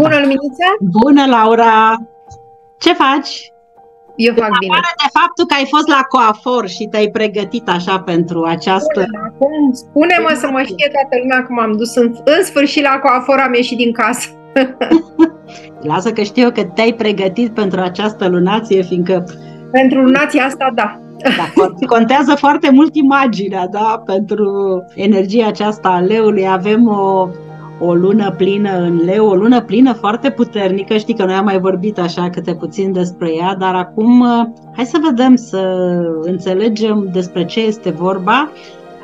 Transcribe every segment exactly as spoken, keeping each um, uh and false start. Bună, Luminița! Bună, Laura! Ce faci? Eu fac bine. De faptul că ai fost la coafor și te-ai pregătit așa pentru această... Spune-mă să mă știe toată lumea că m-am dus în, în sfârșit la coafor, am ieșit din casă. Lasă că știu că te-ai pregătit pentru această lunație, fiindcă... Pentru lunația asta, da. Da, contează foarte mult imaginea, da? Pentru energia aceasta a leului avem o... O lună plină în Leu, o lună plină foarte puternică, știi că noi am mai vorbit așa câte puțin despre ea, dar acum hai să vedem, să înțelegem despre ce este vorba.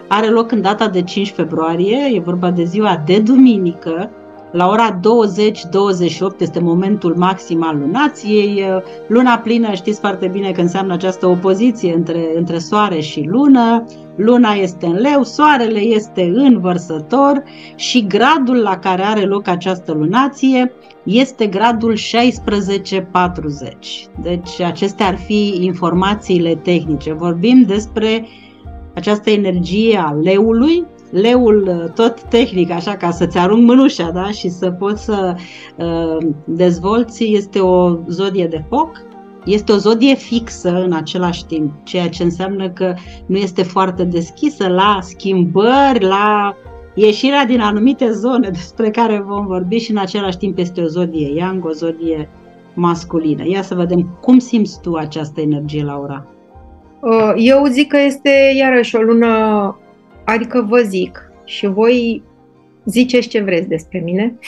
Are loc în data de cinci februarie, e vorba de ziua de duminică, la ora douăzeci douăzeci și opt este momentul maxim al lunației. Luna plină știți foarte bine că înseamnă această opoziție între, între Soare și Lună. Luna este în Leu, Soarele este în Vărsător și gradul la care are loc această lunație este gradul șaisprezece patruzeci. Deci acestea ar fi informațiile tehnice. Vorbim despre această energie a Leului, Leul tot tehnic, așa ca să-ți arunc mânușa, da? Și să poți să uh, dezvolți. Este o zodie de foc, este o zodie fixă în același timp, ceea ce înseamnă că nu este foarte deschisă la schimbări, la ieșirea din anumite zone despre care vom vorbi, și în același timp este o zodie yang, o zodie masculină. Ia să vedem cum simți tu această energie, Laura. Eu zic că este iarăși o lună. Adică vă zic și voi ziceți ce vreți despre mine.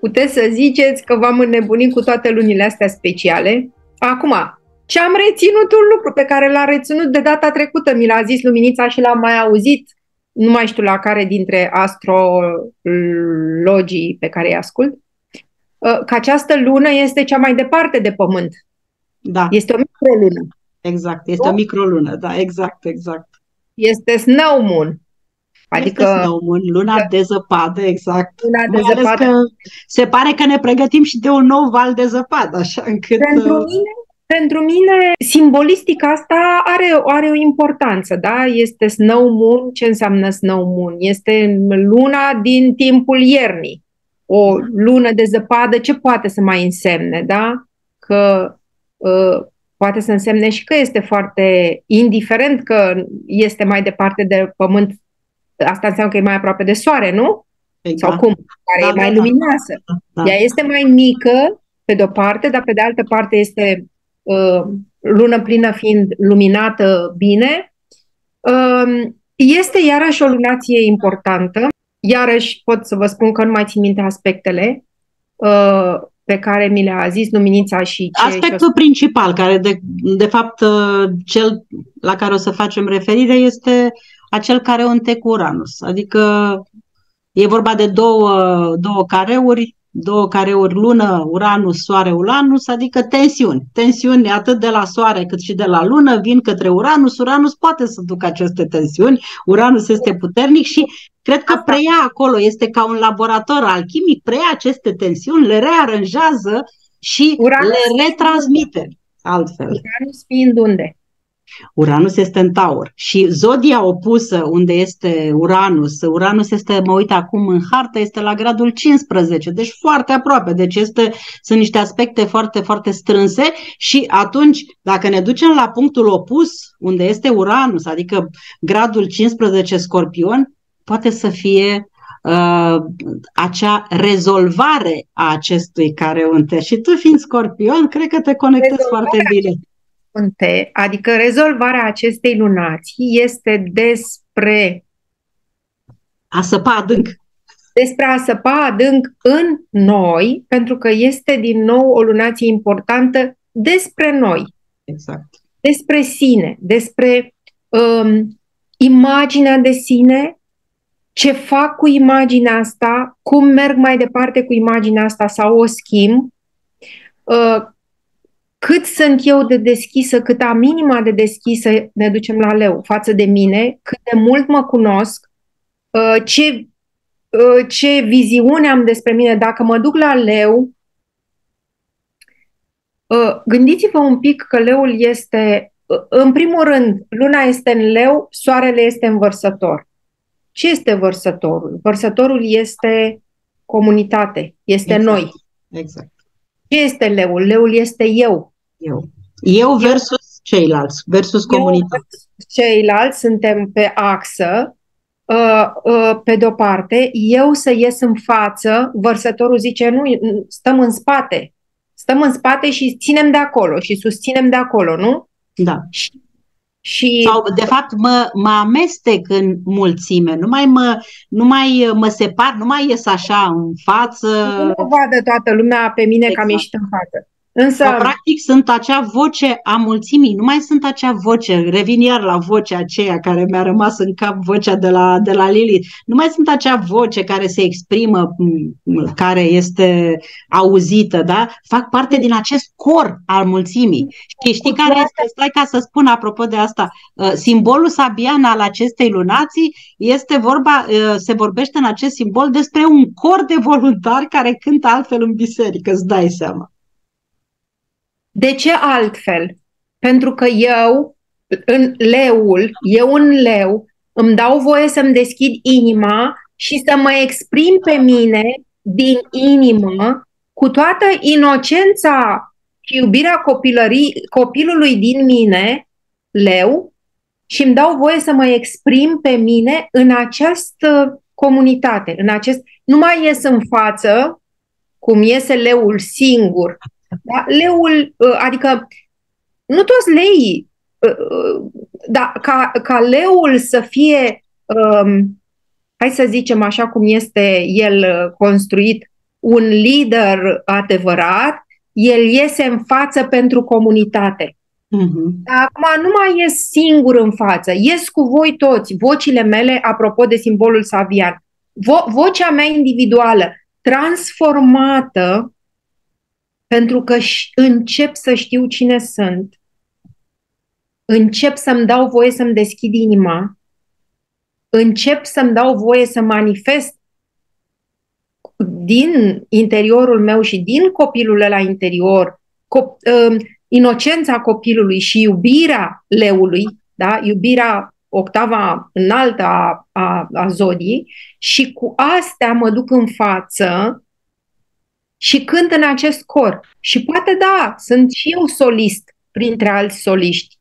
Puteți să ziceți că v-am înnebunit cu toate lunile astea speciale. Acum, ce-am reținut, un lucru pe care l-a reținut de data trecută, mi l-a zis Luminița și l-am mai auzit, nu mai știu la care dintre astrologii pe care îi ascult, că această lună este cea mai departe de Pământ. Da. Este o microlună. Exact, este o microlună, da, exact, exact. Este snow moon. Adică este snow moon, luna de zăpadă, exact. Luna de zăpadă. Că se pare că ne pregătim și de un nou val de zăpadă, așa încât... Pentru mine, pentru mine simbolistica asta are, are o importanță, da? Este snow moon. Ce înseamnă snow moon? Este luna din timpul iernii. O lună de zăpadă, ce poate să mai însemne, da? Că... Uh, poate să însemne și că este foarte indiferent că este mai departe de Pământ. Asta înseamnă că e mai aproape de Soare, nu? Exact. Sau cum? Care da, e mai da, luminoasă. Da, da. Ea este mai mică, pe de-o parte, dar pe de altă parte este uh, lună plină fiind luminată bine. Uh, este iarăși o lunație importantă. Iarăși pot să vă spun că nu mai țin minte aspectele. Uh, pe care mi le-a zis Luminița și... Ce Aspectul și principal, care de, de fapt cel la care o să facem referire, este acel careu cu Uranus. Adică e vorba de două, două careuri, două careuri lună, Uranus, Soare, Uranus, adică tensiuni. Tensiuni atât de la Soare cât și de la Lună vin către Uranus. Uranus poate să ducă aceste tensiuni, Uranus este puternic și... Cred că preia acolo, este ca un laborator alchimic, preia aceste tensiuni, le rearanjează și Uranus le retransmite altfel. Uranus fiind unde? Uranus este în Taur. Și zodia opusă unde este Uranus, Uranus este, mă uit acum în hartă, este la gradul cincisprezece, deci foarte aproape. Deci este, sunt niște aspecte foarte, foarte strânse și atunci, dacă ne ducem la punctul opus, unde este Uranus, adică gradul cincisprezece Scorpion, poate să fie uh, acea rezolvare a acestui careunte. Și tu, fiind Scorpion, cred că te conectezi rezolvarea foarte bine. Unte, adică rezolvarea acestei lunații este despre a săpa adânc. Despre a săpa adânc în noi, pentru că este din nou o lunație importantă despre noi. Exact. Despre sine, despre um, imaginea de sine. Ce fac cu imaginea asta, cum merg mai departe cu imaginea asta sau o schimb, cât sunt eu de deschisă, cât am inima de deschisă, ne ducem la Leu, față de mine, cât de mult mă cunosc, ce, ce viziune am despre mine. Dacă mă duc la Leu, gândiți-vă un pic că Leul este, în primul rând, Luna este în Leu, Soarele este în Vărsător. Ce este Vărsătorul? Vărsătorul este comunitate, este exact. Noi. Exact. Ce este leul? Leul este eu. Eu. Eu versus ceilalți, versus comunitate. Ceilalți suntem pe axă, pe de-o parte, eu să ies în față, vărsătorul zice, nu, stăm în spate. Stăm în spate și ținem de acolo și susținem de acolo, nu? Da. Și, și... Sau, de fapt, mă, mă amestec în mulțime, nu mai mă, nu mai mă separ, nu mai ies așa în față. Nu mă vadă toată lumea pe mine exact. Că am ieșit în față. Însă... Sau, practic, sunt acea voce a mulțimii, nu mai sunt acea voce, revin iar la vocea aceea care mi-a rămas în cap, vocea de la, de la Lilith, nu mai sunt acea voce care se exprimă, care este auzită, da? Fac parte din acest cor al mulțimii. Și știi care este, stai ca să spun apropo de asta, simbolul sabian al acestei lunații este vorba, se vorbește în acest simbol despre un cor de voluntari care cântă altfel în biserică, îți dai seama. De ce altfel? Pentru că eu, în leul, eu în leu, îmi dau voie să-mi deschid inima și să mă exprim pe mine din inimă cu toată inocența și iubirea copilării, copilului din mine, leu, și îmi dau voie să mă exprim pe mine în această comunitate. În acest... Nu mai ies în față, cum iese leul singur. Da? Leul, adică nu toți leii, dar ca, ca leul să fie, um, hai să zicem așa cum este el construit, un lider adevărat, el iese în față pentru comunitate. Mm-hmm. Dar acum nu mai ies singur în față, ies cu voi toți, vocile mele, apropo de simbolul sabian, vo- vocea mea individuală, transformată, pentru că încep să știu cine sunt, încep să-mi dau voie să-mi deschid inima, încep să-mi dau voie să manifest din interiorul meu și din copilul ăla interior, cop- inocența copilului și iubirea leului, da? Iubirea octava înaltă a, a, a zodiei, și cu astea mă duc în față și cânt în acest cor. Și poate da, sunt și eu solist printre alți soliști.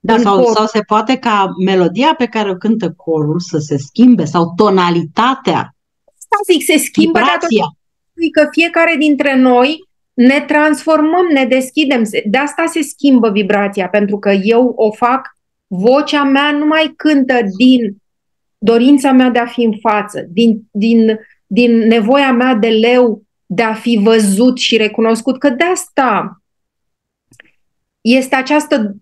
Da, sau, sau se poate ca melodia pe care o cântă corul să se schimbe, sau tonalitatea. Asta zic, se schimbă datorită că fiecare dintre noi ne transformăm, ne deschidem. De asta se schimbă vibrația, pentru că eu o fac, vocea mea nu mai cântă din dorința mea de a fi în față, din... din din nevoia mea de leu de a fi văzut și recunoscut, că de asta este această,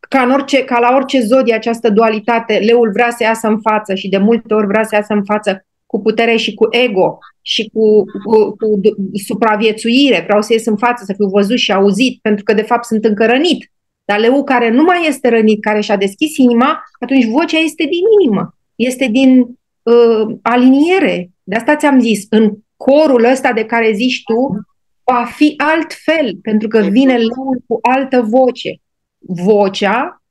ca, în orice, ca la orice zodie, această dualitate, leul vrea să iasă în față și de multe ori vrea să iasă în față cu putere și cu ego și cu, cu, cu supraviețuire, vreau să ies în față, să fiu văzut și auzit, pentru că de fapt sunt încă rănit. Dar leul care nu mai este rănit, care și-a deschis inima, atunci vocea este din inimă, este din uh, aliniere. De asta ți-am zis, în corul ăsta de care zici tu, va fi altfel, pentru că vine leul cu altă voce. Vocea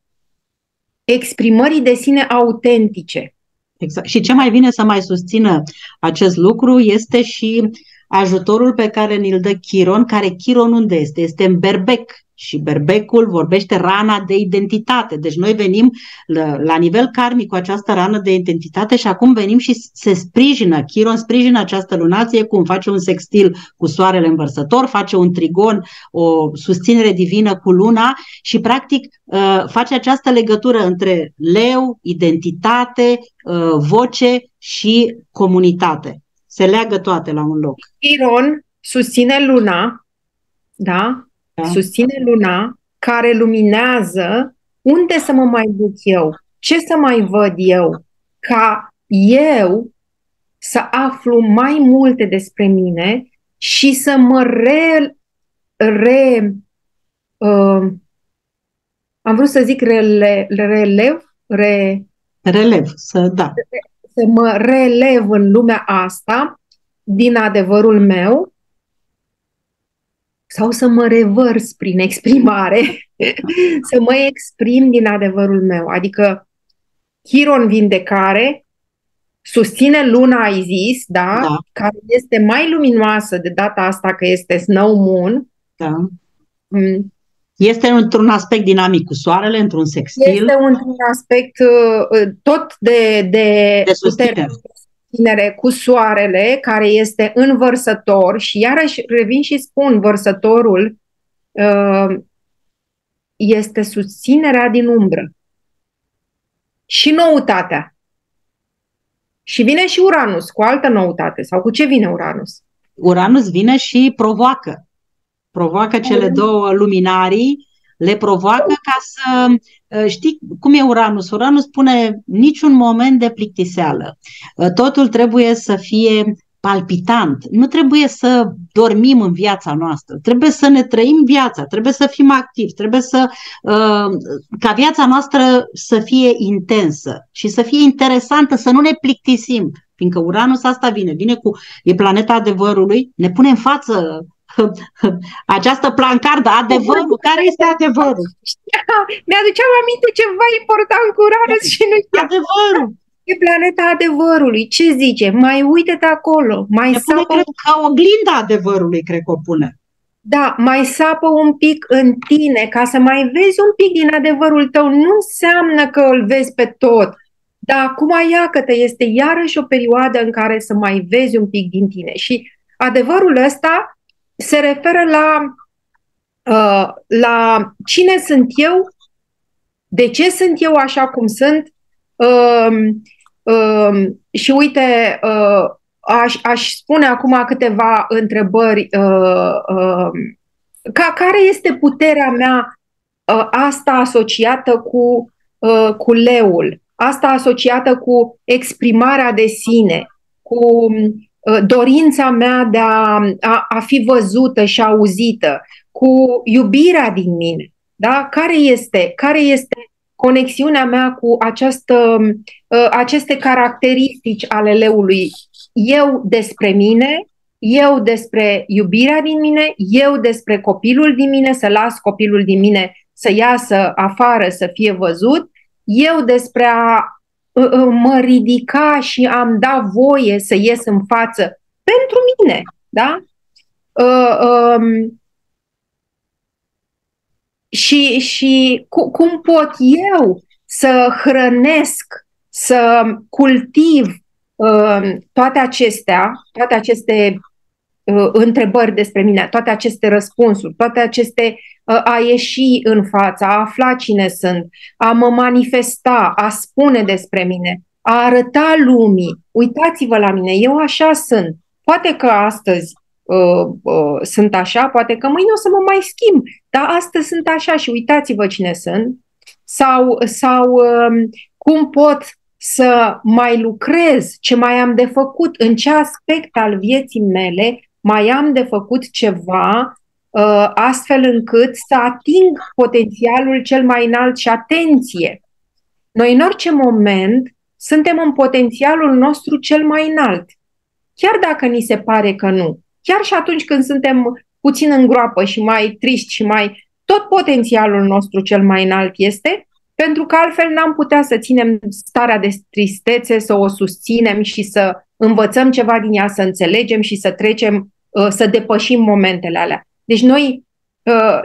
exprimării de sine autentice. Exact. Și ce mai vine să mai susțină acest lucru este și ajutorul pe care ni-l dă Chiron, care Chiron unde este? Este în Berbec. Și berbecul vorbește rana de identitate. Deci noi venim la, la nivel karmic cu această rană de identitate și acum venim și se sprijină. Chiron sprijină această lunație cum face un sextil cu soarele în Vărsător, face un trigon, o susținere divină cu luna și practic face această legătură între leu, identitate, voce și comunitate. Se leagă toate la un loc. Chiron susține luna, da? Susține luna care luminează unde să mă mai duc eu, ce să mai văd eu, ca eu să aflu mai multe despre mine și să mă re... re uh, am vrut să zic rele, relev? Re, relev, să, da. Să mă relev în lumea asta din adevărul meu, sau să mă revărs prin exprimare, să mă exprim din adevărul meu. Adică Chiron vindecare, susține Luna, ai zis, da? Da. Care este mai luminoasă de data asta, că este Snow Moon. Da. Mm. Este într-un aspect dinamic cu Soarele, într-un sextil. Este într-un aspect tot de, de, de susținere. Susținere cu Soarele, care este în Vărsător. Și iarăși revin și spun, Vărsătorul este susținerea din umbră. Și noutatea. Și vine și Uranus cu altă noutate. Sau cu ce vine Uranus? Uranus vine și provoacă. Provoacă cele două luminarii, le provoacă ca să... Știi cum e Uranus? Uranus spune niciun moment de plictiseală. Totul trebuie să fie palpitant. Nu trebuie să dormim în viața noastră. Trebuie să ne trăim viața, trebuie să fim activi, trebuie să... ca viața noastră să fie intensă și să fie interesantă, să nu ne plictisim. Fiindcă Uranus asta vine, vine cu... e planeta adevărului, ne pune în față această plancardă, adevărul, care este adevărul? Mi-aduceam aminte ceva important cu Uranus și nu știu. Adevărul. E planeta adevărului. Ce zice? Mai uite-te acolo. Mai sapă... pune, cred, ca oglinda adevărului, cred că o pune. Da, mai sapă un pic în tine ca să mai vezi un pic din adevărul tău. Nu înseamnă că îl vezi pe tot. Dar acum ia că te este iarăși o perioadă în care să mai vezi un pic din tine. Și adevărul ăsta se referă la, uh, la cine sunt eu, de ce sunt eu așa cum sunt. Uh, uh, și uite, uh, aș, aș spune acum câteva întrebări. Uh, uh, ca, care este puterea mea uh, asta asociată cu, uh, cu leul? Asta asociată cu exprimarea de sine, cu... dorința mea de a, a, a fi văzută și auzită, cu iubirea din mine, da? Care este, care este conexiunea mea cu această, aceste caracteristici ale leului? Eu despre mine, eu despre iubirea din mine, eu despre copilul din mine, să las copilul din mine să iasă afară, să fie văzut, eu despre a mă ridica și am dat voie să ies în față pentru mine, da? Uh, um, și și cu, cum pot eu să hrănesc, să cultiv uh, toate acestea, toate aceste uh, întrebări despre mine, toate aceste răspunsuri, toate aceste... a ieși în față, a afla cine sunt, a mă manifesta, a spune despre mine, a arăta lumii. Uitați-vă la mine, eu așa sunt. Poate că astăzi uh, uh, sunt așa, poate că mâine o să mă mai schimb, dar astăzi sunt așa și uitați-vă cine sunt. Sau, sau uh, cum pot să mai lucrez, ce mai am de făcut, în ce aspect al vieții mele mai am de făcut ceva, astfel încât să ating potențialul cel mai înalt. Și atenție! Noi în orice moment suntem în potențialul nostru cel mai înalt. Chiar dacă ni se pare că nu. Chiar și atunci când suntem puțin în groapă și mai triști și mai... tot potențialul nostru cel mai înalt este, pentru că altfel n-am putea să ținem starea de tristețe, să o susținem și să învățăm ceva din ea, să înțelegem și să trecem, să depășim momentele alea. Deci noi,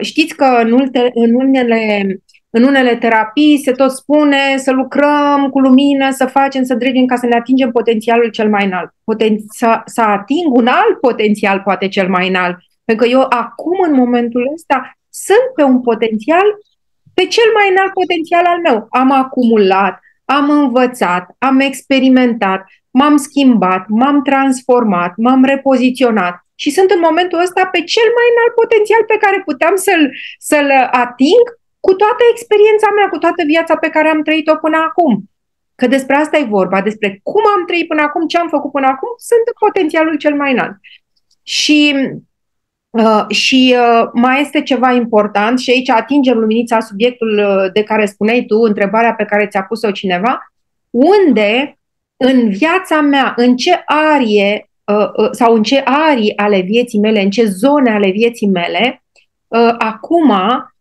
știți că în unele, în unele terapii se tot spune să lucrăm cu lumină, să facem, să dregem ca să ne atingem potențialul cel mai înalt. Poten- să, să ating un alt potențial, poate cel mai înalt. Pentru că eu acum, în momentul ăsta, sunt pe un potențial, pe cel mai înalt potențial al meu. Am acumulat, am învățat, am experimentat, m-am schimbat, m-am transformat, m-am repoziționat. Și sunt în momentul ăsta pe cel mai înalt potențial pe care puteam să-l, să-l ating cu toată experiența mea, cu toată viața pe care am trăit-o până acum. Că despre asta e vorba, despre cum am trăit până acum, ce am făcut până acum, sunt în potențialul cel mai înalt. Și, uh, și uh, mai este ceva important și aici atingem, Luminița, subiectul de care spuneai tu, întrebarea pe care ți-a pus-o cineva. Unde în viața mea, în ce arie... sau în ce arii ale vieții mele, în ce zone ale vieții mele, acum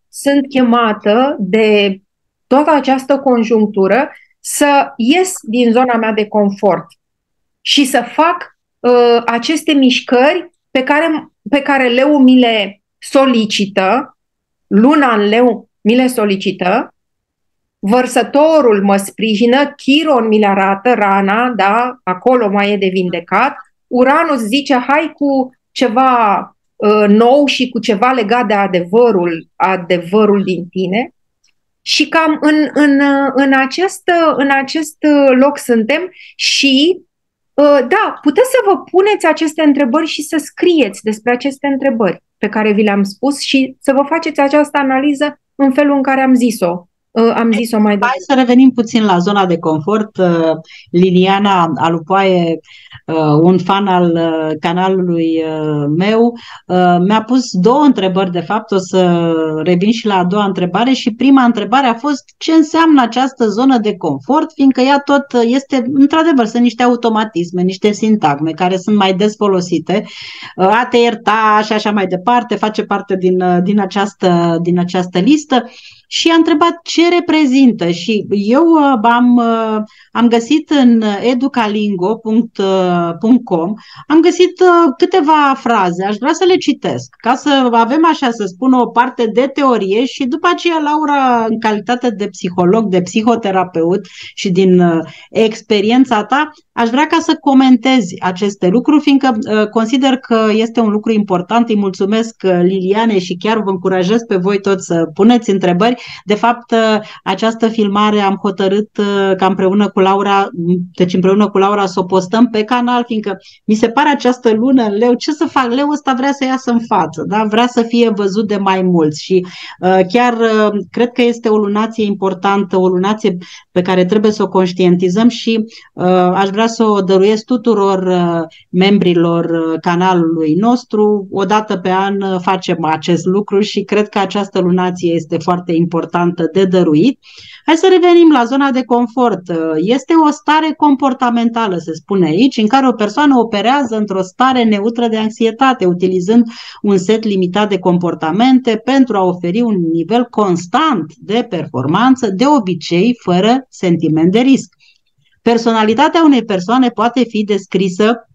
sunt chemată de toată această conjunctură să ies din zona mea de confort, și să fac uh, aceste mișcări pe care, pe care Leu mi le solicită, Luna în Leu mi le solicită, Vărsătorul mă sprijină, Chiron mi le arată rana, da, acolo mai e de vindecat, Uranus zice hai cu ceva uh, nou și cu ceva legat de adevărul, adevărul din tine. Și cam în, în, în, acest, în acest loc suntem și, da, puteți să vă puneți aceste întrebări și să scrieți despre aceste întrebări pe care vi le-am spus și să vă faceți această analiză în felul în care am zis-o. Am zis-o mai departe. Hai să revenim puțin la zona de confort. Liliana Alupoaie, un fan al canalului meu, mi-a pus două întrebări, de fapt, o să revin și la a doua întrebare și prima întrebare a fost ce înseamnă această zonă de confort, fiindcă ea tot este, într-adevăr, sunt niște automatisme, niște sintagme care sunt mai des folosite, a te ierta și așa mai departe, face parte din, din, această, din această listă. Și a întrebat ce reprezintă și eu am, am găsit în educalingo punct com, am găsit câteva fraze, aș vrea să le citesc, ca să avem așa să spun o parte de teorie și după aceea Laura, în calitate de psiholog, de psihoterapeut și din experiența ta, aș vrea ca să comentezi aceste lucruri, fiindcă consider că este un lucru important. Îi mulțumesc Liliane și chiar vă încurajez pe voi toți să puneți întrebări. De fapt, această filmare am hotărât ca împreună cu Laura, deci împreună cu Laura să o postăm pe canal, fiindcă mi se pare această lună în Leu, ce să fac? Leu ăsta vrea să iasă în față, da? Vrea să fie văzut de mai mulți și uh, chiar uh, cred că este o lunație importantă, o lunație pe care trebuie să o conștientizăm și uh, aș vrea să o dăruiesc tuturor uh, membrilor uh, canalului nostru. O dată pe an uh, facem acest lucru și cred că această lunație este foarte importantă de dăruit. Hai să revenim la zona de confort. Este o stare comportamentală, se spune aici, în care o persoană operează într-o stare neutră de anxietate, utilizând un set limitat de comportamente pentru a oferi un nivel constant de performanță, de obicei fără sentiment de risc. Personalitatea unei persoane poate fi descrisă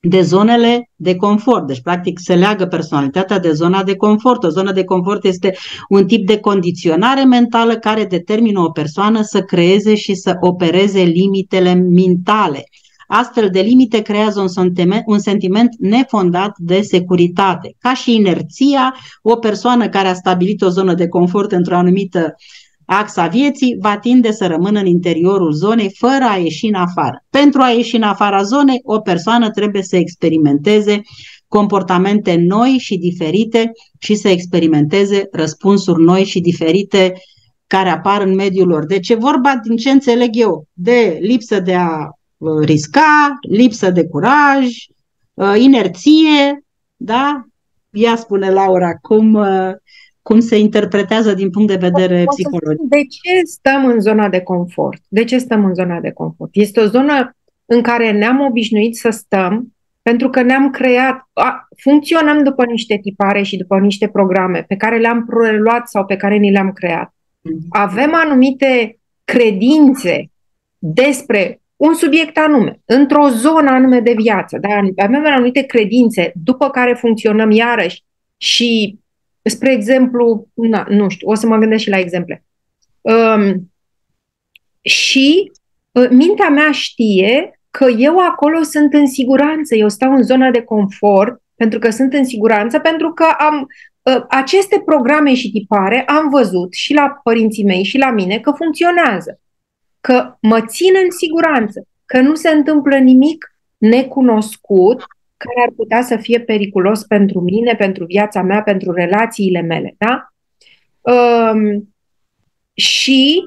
de zonele de confort. Deci, practic, se leagă personalitatea de zona de confort. O zonă de confort este un tip de condiționare mentală care determină o persoană să creeze și să opereze limitele mentale. Astfel de limite creează un sentiment, un sentiment nefondat de securitate. Ca și inerția, o persoană care a stabilit o zonă de confort într-o anumită axa vieții va tinde să rămână în interiorul zonei fără a ieși în afară. Pentru a ieși în afara zonei, o persoană trebuie să experimenteze comportamente noi și diferite și să experimenteze răspunsuri noi și diferite care apar în mediul lor. Deci e vorba, din ce înțeleg eu, de lipsă de a risca, lipsă de curaj, inerție, da? Ia spune Laura, cum... cum se interpretează din punct de vedere psihologic. De ce stăm în zona de confort? De ce stăm în zona de confort? Este o zonă în care ne-am obișnuit să stăm, pentru că ne-am creat, a, funcționăm după niște tipare și după niște programe pe care le-am preluat sau pe care ni le-am creat. Avem anumite credințe despre un subiect anume, într-o zonă anume de viață. Da? Avem anumite credințe după care funcționăm iarăși și spre exemplu, na, nu știu, o să mă gândesc și la exemple. Um, și uh, mintea mea știe că eu acolo sunt în siguranță, eu stau în zona de confort pentru că sunt în siguranță, pentru că am uh, aceste programe și tipare am văzut și la părinții mei și la mine că funcționează, că mă țin în siguranță, că nu se întâmplă nimic necunoscut care ar putea să fie periculos pentru mine, pentru viața mea, pentru relațiile mele, da? Um, și,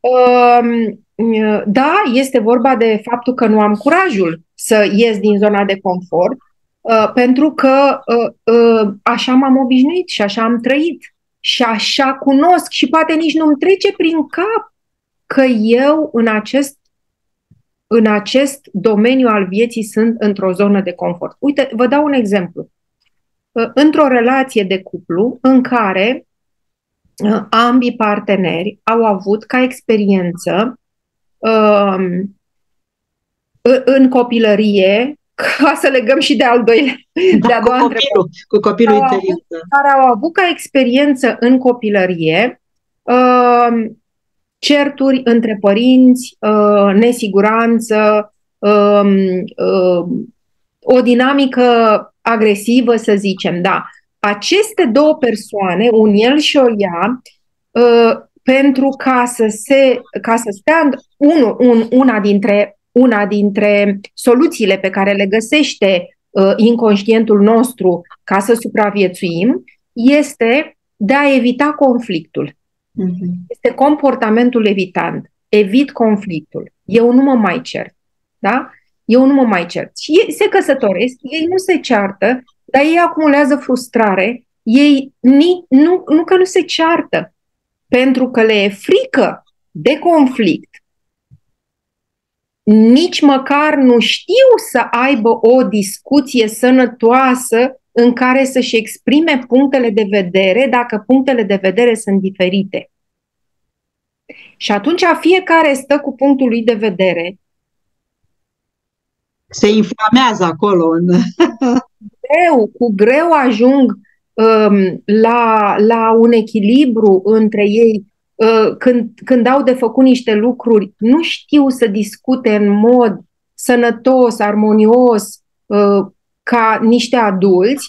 um, da, este vorba de faptul că nu am curajul să ies din zona de confort, uh, pentru că uh, uh, așa m-am obișnuit și așa am trăit și așa cunosc și poate nici nu-mi trece prin cap că eu în acest în acest domeniu al vieții sunt într-o zonă de confort. Uite, vă dau un exemplu. Într-o relație de cuplu în care ambii parteneri au avut ca experiență um, în copilărie, ca să legăm și de al doilea, da, de a doua copilul, cu copilul care interior. Au avut, care au avut ca experiență în copilărie uh, certuri între părinți, uh, nesiguranță, uh, uh, o dinamică agresivă, să zicem, da. Aceste două persoane, un el și o ea, uh, pentru ca să, se, ca să stea un, un, una dintre Una dintre soluțiile pe care le găsește uh, inconștientul nostru ca să supraviețuim este de a evita conflictul. Mm-hmm. Este comportamentul evitant. Evit conflictul. Eu nu mă mai cert. Da? Eu nu mă mai cert. Și ei se căsătoresc, ei nu se ceartă, dar ei acumulează frustrare. Ei ni, nu, nu că nu se ceartă, pentru că le e frică de conflict. Nici măcar nu știu să aibă o discuție sănătoasă în care să-și exprime punctele de vedere, dacă punctele de vedere sunt diferite. Și atunci fiecare stă cu punctul lui de vedere. Se inflamează acolo. În... greu, cu greu ajung um, la, la un echilibru între ei. Când, când au de făcut niște lucruri, nu știu să discute în mod sănătos, armonios, ca niște adulți.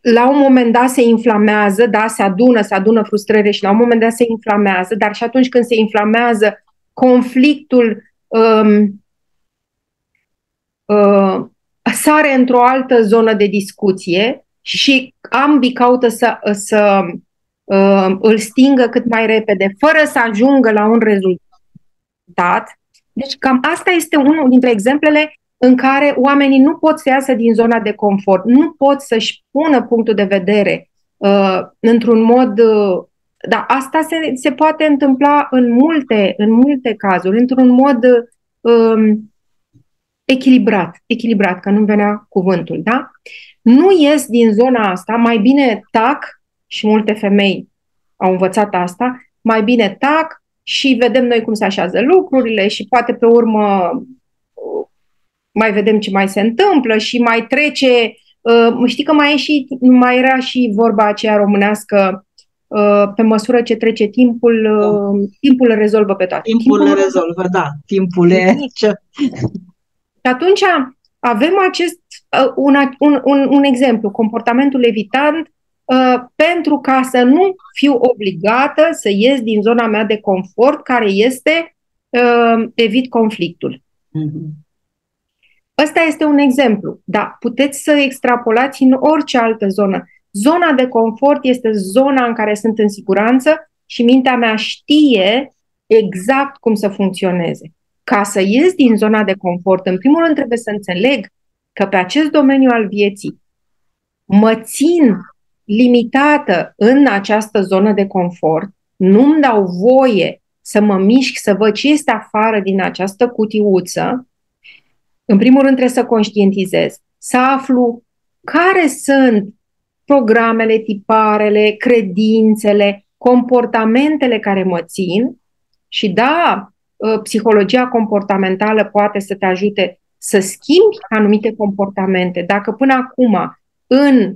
La un moment dat se inflamează, da, se adună, se adună frustrările și la un moment dat se inflamează, dar și atunci când se inflamează, conflictul um, uh, sare într-o altă zonă de discuție și ambii caută să... să îl stingă cât mai repede, fără să ajungă la un rezultat. Deci cam asta este unul dintre exemplele în care oamenii nu pot să iasă din zona de confort, nu pot să-și pună punctul de vedere uh, într-un mod... Uh, da, asta se, se poate întâmpla în multe, în multe cazuri, într-un mod uh, echilibrat, echilibrat, că nu venea cuvântul, da? Nu ies din zona asta, mai bine tac. Și multe femei au învățat asta, mai bine tac și vedem noi cum se așează lucrurile și poate pe urmă mai vedem ce mai se întâmplă și mai trece, știi că mai, e și, mai era și vorba aceea românească, pe măsură ce trece timpul, timpul le rezolvă pe toate. Timpul, timpul le rezolvă, da, timpul le... Și atunci avem acest, un, un, un, un exemplu, comportamentul evitant, pentru ca să nu fiu obligată să ies din zona mea de confort, care este uh, evit conflictul. Mm-hmm. Ăsta este un exemplu, dar puteți să extrapolați în orice altă zonă. Zona de confort este zona în care sunt în siguranță și mintea mea știe exact cum să funcționeze. Ca să ies din zona de confort, în primul rând trebuie să înțeleg că pe acest domeniu al vieții mă țin limitată în această zonă de confort, nu-mi dau voie să mă mișc, să văd ce este afară din această cutiuță. În primul rând trebuie să conștientizez, să aflu care sunt programele, tiparele, credințele, comportamentele care mă țin și da, psihologia comportamentală poate să te ajute să schimbi anumite comportamente. Dacă până acum în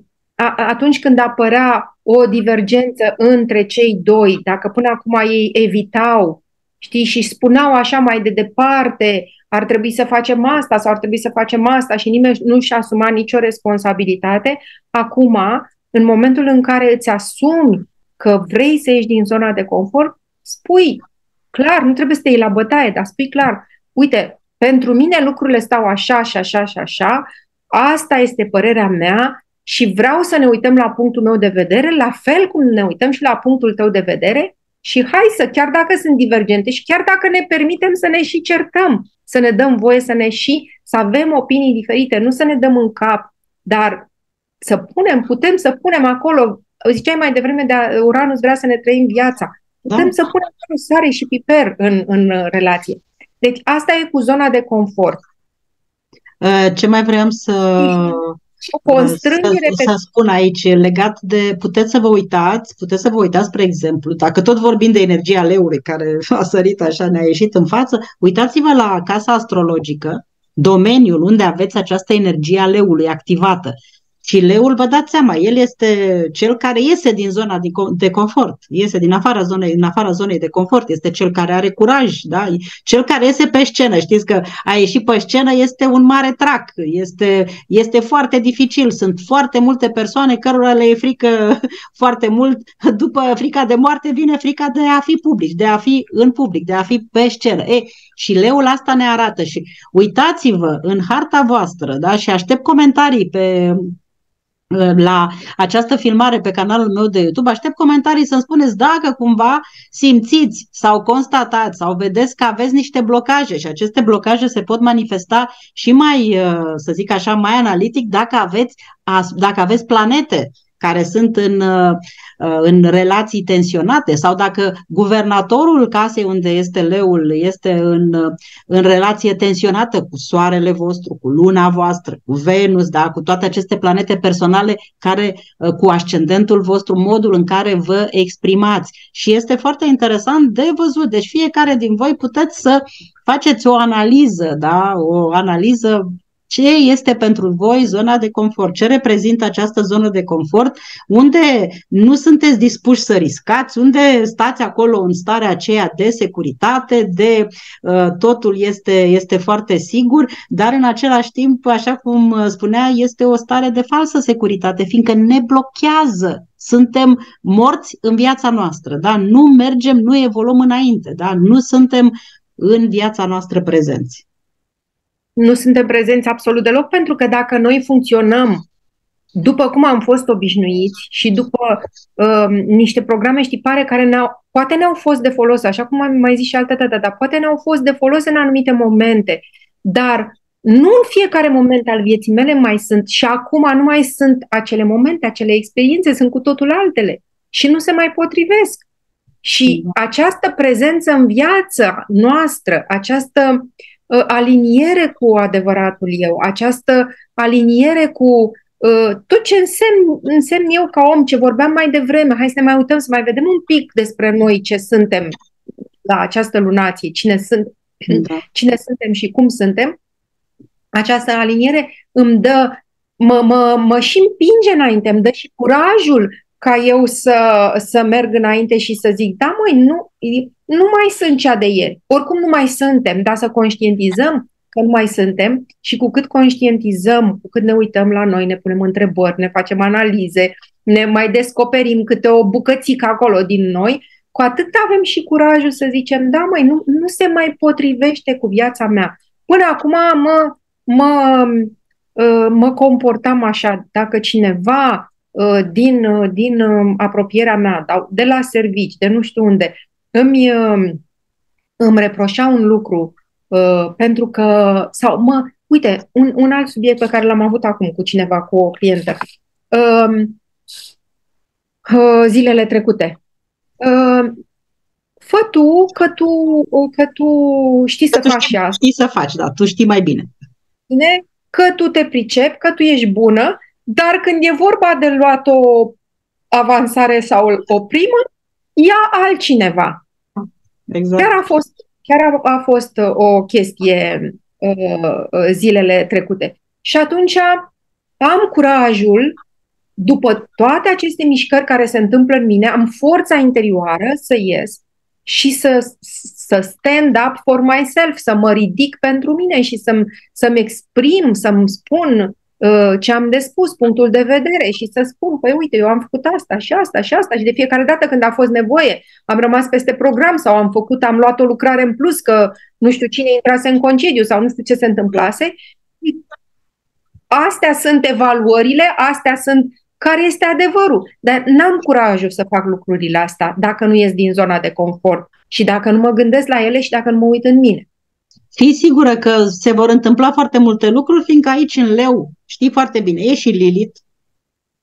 atunci când apărea o divergență între cei doi, dacă până acum ei evitau, știi, și spuneau așa mai de departe, ar trebui să facem asta sau ar trebui să facem asta și nimeni nu și-a asumat nicio responsabilitate, acum, în momentul în care îți asumi că vrei să ieși din zona de confort, spui clar, nu trebuie să te iei la bătaie, dar spui clar, uite, pentru mine lucrurile stau așa și așa și așa, asta este părerea mea, și vreau să ne uităm la punctul meu de vedere, la fel cum ne uităm și la punctul tău de vedere și hai să, chiar dacă sunt divergente și chiar dacă ne permitem să ne și certăm, să ne dăm voie să ne și, să avem opinii diferite, nu să ne dăm în cap, dar să punem, putem să punem acolo, ziceai mai devreme de Uranus vrea să ne trăim viața, putem da. Să punem sare și piper în, în relație. Deci asta e cu zona de confort. Ce mai vreau să... o constrângere. Să, pe... să spun aici, legat de, puteți să vă uitați, puteți să vă uitați, spre exemplu, dacă tot vorbim de energia leului care a sărit așa, ne-a ieșit în față, uitați-vă la casa astrologică, domeniul unde aveți această energie a leului activată. Și leul, vă dați seama, el este cel care iese din zona de confort, iese din afara zonei, din afara zonei de confort, este cel care are curaj, da? Cel care iese pe scenă. Știți că a ieșit pe scenă este un mare trac, este, este foarte dificil, sunt foarte multe persoane cărora le e frică foarte mult, după frica de moarte vine frica de a fi public, de a fi în public, de a fi pe scenă. E, și leul asta ne arată și uitați-vă în harta voastră, da? Și aștept comentarii pe... la această filmare pe canalul meu de YouTube, aștept comentarii să-mi spuneți dacă cumva simțiți sau constatați sau vedeți că aveți niște blocaje și aceste blocaje se pot manifesta și mai, să zic așa, mai analitic dacă aveți, dacă aveți planete care sunt în, în relații tensionate sau dacă guvernatorul casei unde este leul este în, în relație tensionată cu soarele vostru, cu luna voastră, cu Venus, da? Cu toate aceste planete personale care, cu ascendentul vostru, modul în care vă exprimați. Și este foarte interesant de văzut. Deci fiecare din voi puteți să faceți o analiză, da? O analiză ce este pentru voi zona de confort, ce reprezintă această zonă de confort, unde nu sunteți dispuși să riscați, unde stați acolo în starea aceea de securitate, de uh, totul este, este foarte sigur, dar în același timp, așa cum spunea, este o stare de falsă securitate, fiindcă ne blochează. Suntem morți în viața noastră, da? Nu mergem, nu evoluăm înainte, da? Nu suntem în viața noastră prezenți. Nu suntem prezenți absolut deloc, pentru că dacă noi funcționăm după cum am fost obișnuiți și după uh, niște programe știpare care ne-au, poate ne-au fost de folos, așa cum am mai zis și altă dată, dar poate ne-au fost de folos în anumite momente, dar nu în fiecare moment al vieții mele mai sunt și acum nu mai sunt acele momente, acele experiențe, sunt cu totul altele și nu se mai potrivesc. Și această prezență în viața noastră, această aliniere cu adevăratul eu, această aliniere cu uh, tot ce însemn, însemn eu ca om, ce vorbeam mai devreme, hai să ne mai uităm, să mai vedem un pic despre noi, ce suntem la această lunație, cine, sunt, da. Cine suntem și cum suntem, această aliniere îmi dă, mă, mă, mă și împinge înainte, îmi dă și curajul ca eu să, să merg înainte și să zic, da măi, nu, nu mai sunt cea de ieri, oricum nu mai suntem, dar să conștientizăm că nu mai suntem și cu cât conștientizăm, cu cât ne uităm la noi, ne punem întrebări, ne facem analize, ne mai descoperim câte o bucățică acolo din noi, cu atât avem și curajul să zicem, da măi, nu, nu se mai potrivește cu viața mea. Până acum mă, mă, mă comportam așa, dacă cineva... Din, din apropierea mea, de la servici, de nu știu unde, îmi, îmi reproșa un lucru pentru că, sau mă, uite, un, un alt subiect pe care l-am avut acum cu cineva, cu o clientă, zilele trecute. Fă tu că tu, că tu știi că să tu faci știi, asta. Știi să faci, da, tu știi mai bine. Bine, că tu te pricepi, că tu ești bună. Dar când e vorba de luat o avansare sau o primă, ia altcineva. Exact. Chiar a fost, chiar a, a fost o chestie uh, zilele trecute. Și atunci am curajul, după toate aceste mișcări care se întâmplă în mine, am forța interioară să ies și să, să stand up for myself, să mă ridic pentru mine și să-mi, să-mi exprim, să-mi spun... ce am de spus, punctul de vedere și să spun, păi uite, eu am făcut asta și asta și asta și de fiecare dată când a fost nevoie am rămas peste program sau am făcut, am luat o lucrare în plus că nu știu cine intrase în concediu sau nu știu ce se întâmplase. Astea sunt evaluările, astea sunt care este adevărul, dar n-am curajul să fac lucrurile astea dacă nu ies din zona de confort și dacă nu mă gândesc la ele și dacă nu mă uit în mine. Fii sigură că se vor întâmpla foarte multe lucruri, fiindcă aici în leu, știi foarte bine, e și Lilith,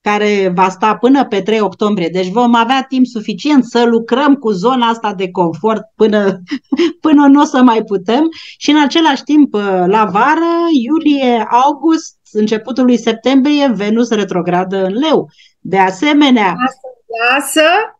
care va sta până pe trei octombrie. Deci vom avea timp suficient să lucrăm cu zona asta de confort până, până nu o să mai putem. Și în același timp, la vară, iulie, august, începutul lui septembrie, Venus retrogradă în Leu. De asemenea... Lasă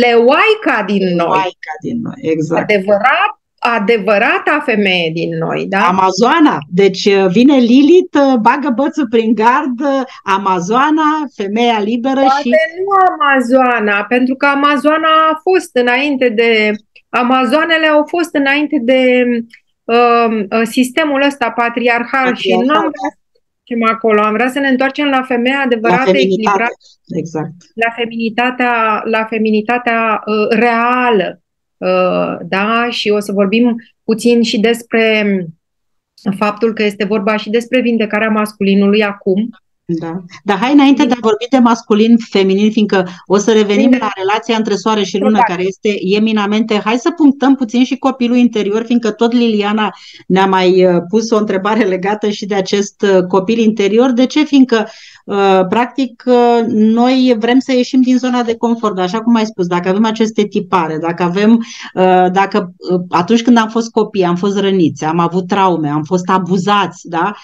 leoaica din noi. Leoaica din noi, exact. Adevărat, adevărata femeie din noi, da? Amazoana. Deci vine Lilith, bagă bățul prin gard, Amazoana, femeia liberă. Poate și... nu Amazoana, pentru că Amazoana a fost înainte de... Amazoanele au fost înainte de uh, sistemul ăsta patriarhal, patriarhal. Și nu am vrea să mergem acolo, am vrea să ne întoarcem la femeia adevărată, la echilibrată, exact. La feminitatea, la feminitatea uh, reală. Uh, da? Și o să vorbim puțin și despre faptul că este vorba și despre vindecarea masculinului acum. Da. Dar hai înainte de a vorbi de masculin-feminin, fiindcă o să revenim la relația între Soare și Lună, care este eminamente, hai să punctăm puțin și copilul interior, fiindcă tot Liliana ne-a mai pus o întrebare legată și de acest copil interior. De ce? Fiindcă practic noi vrem să ieșim din zona de confort, așa cum ai spus, dacă avem aceste tipare, dacă avem, dacă atunci când am fost copii, am fost răniți, am avut traume, am fost abuzați, da?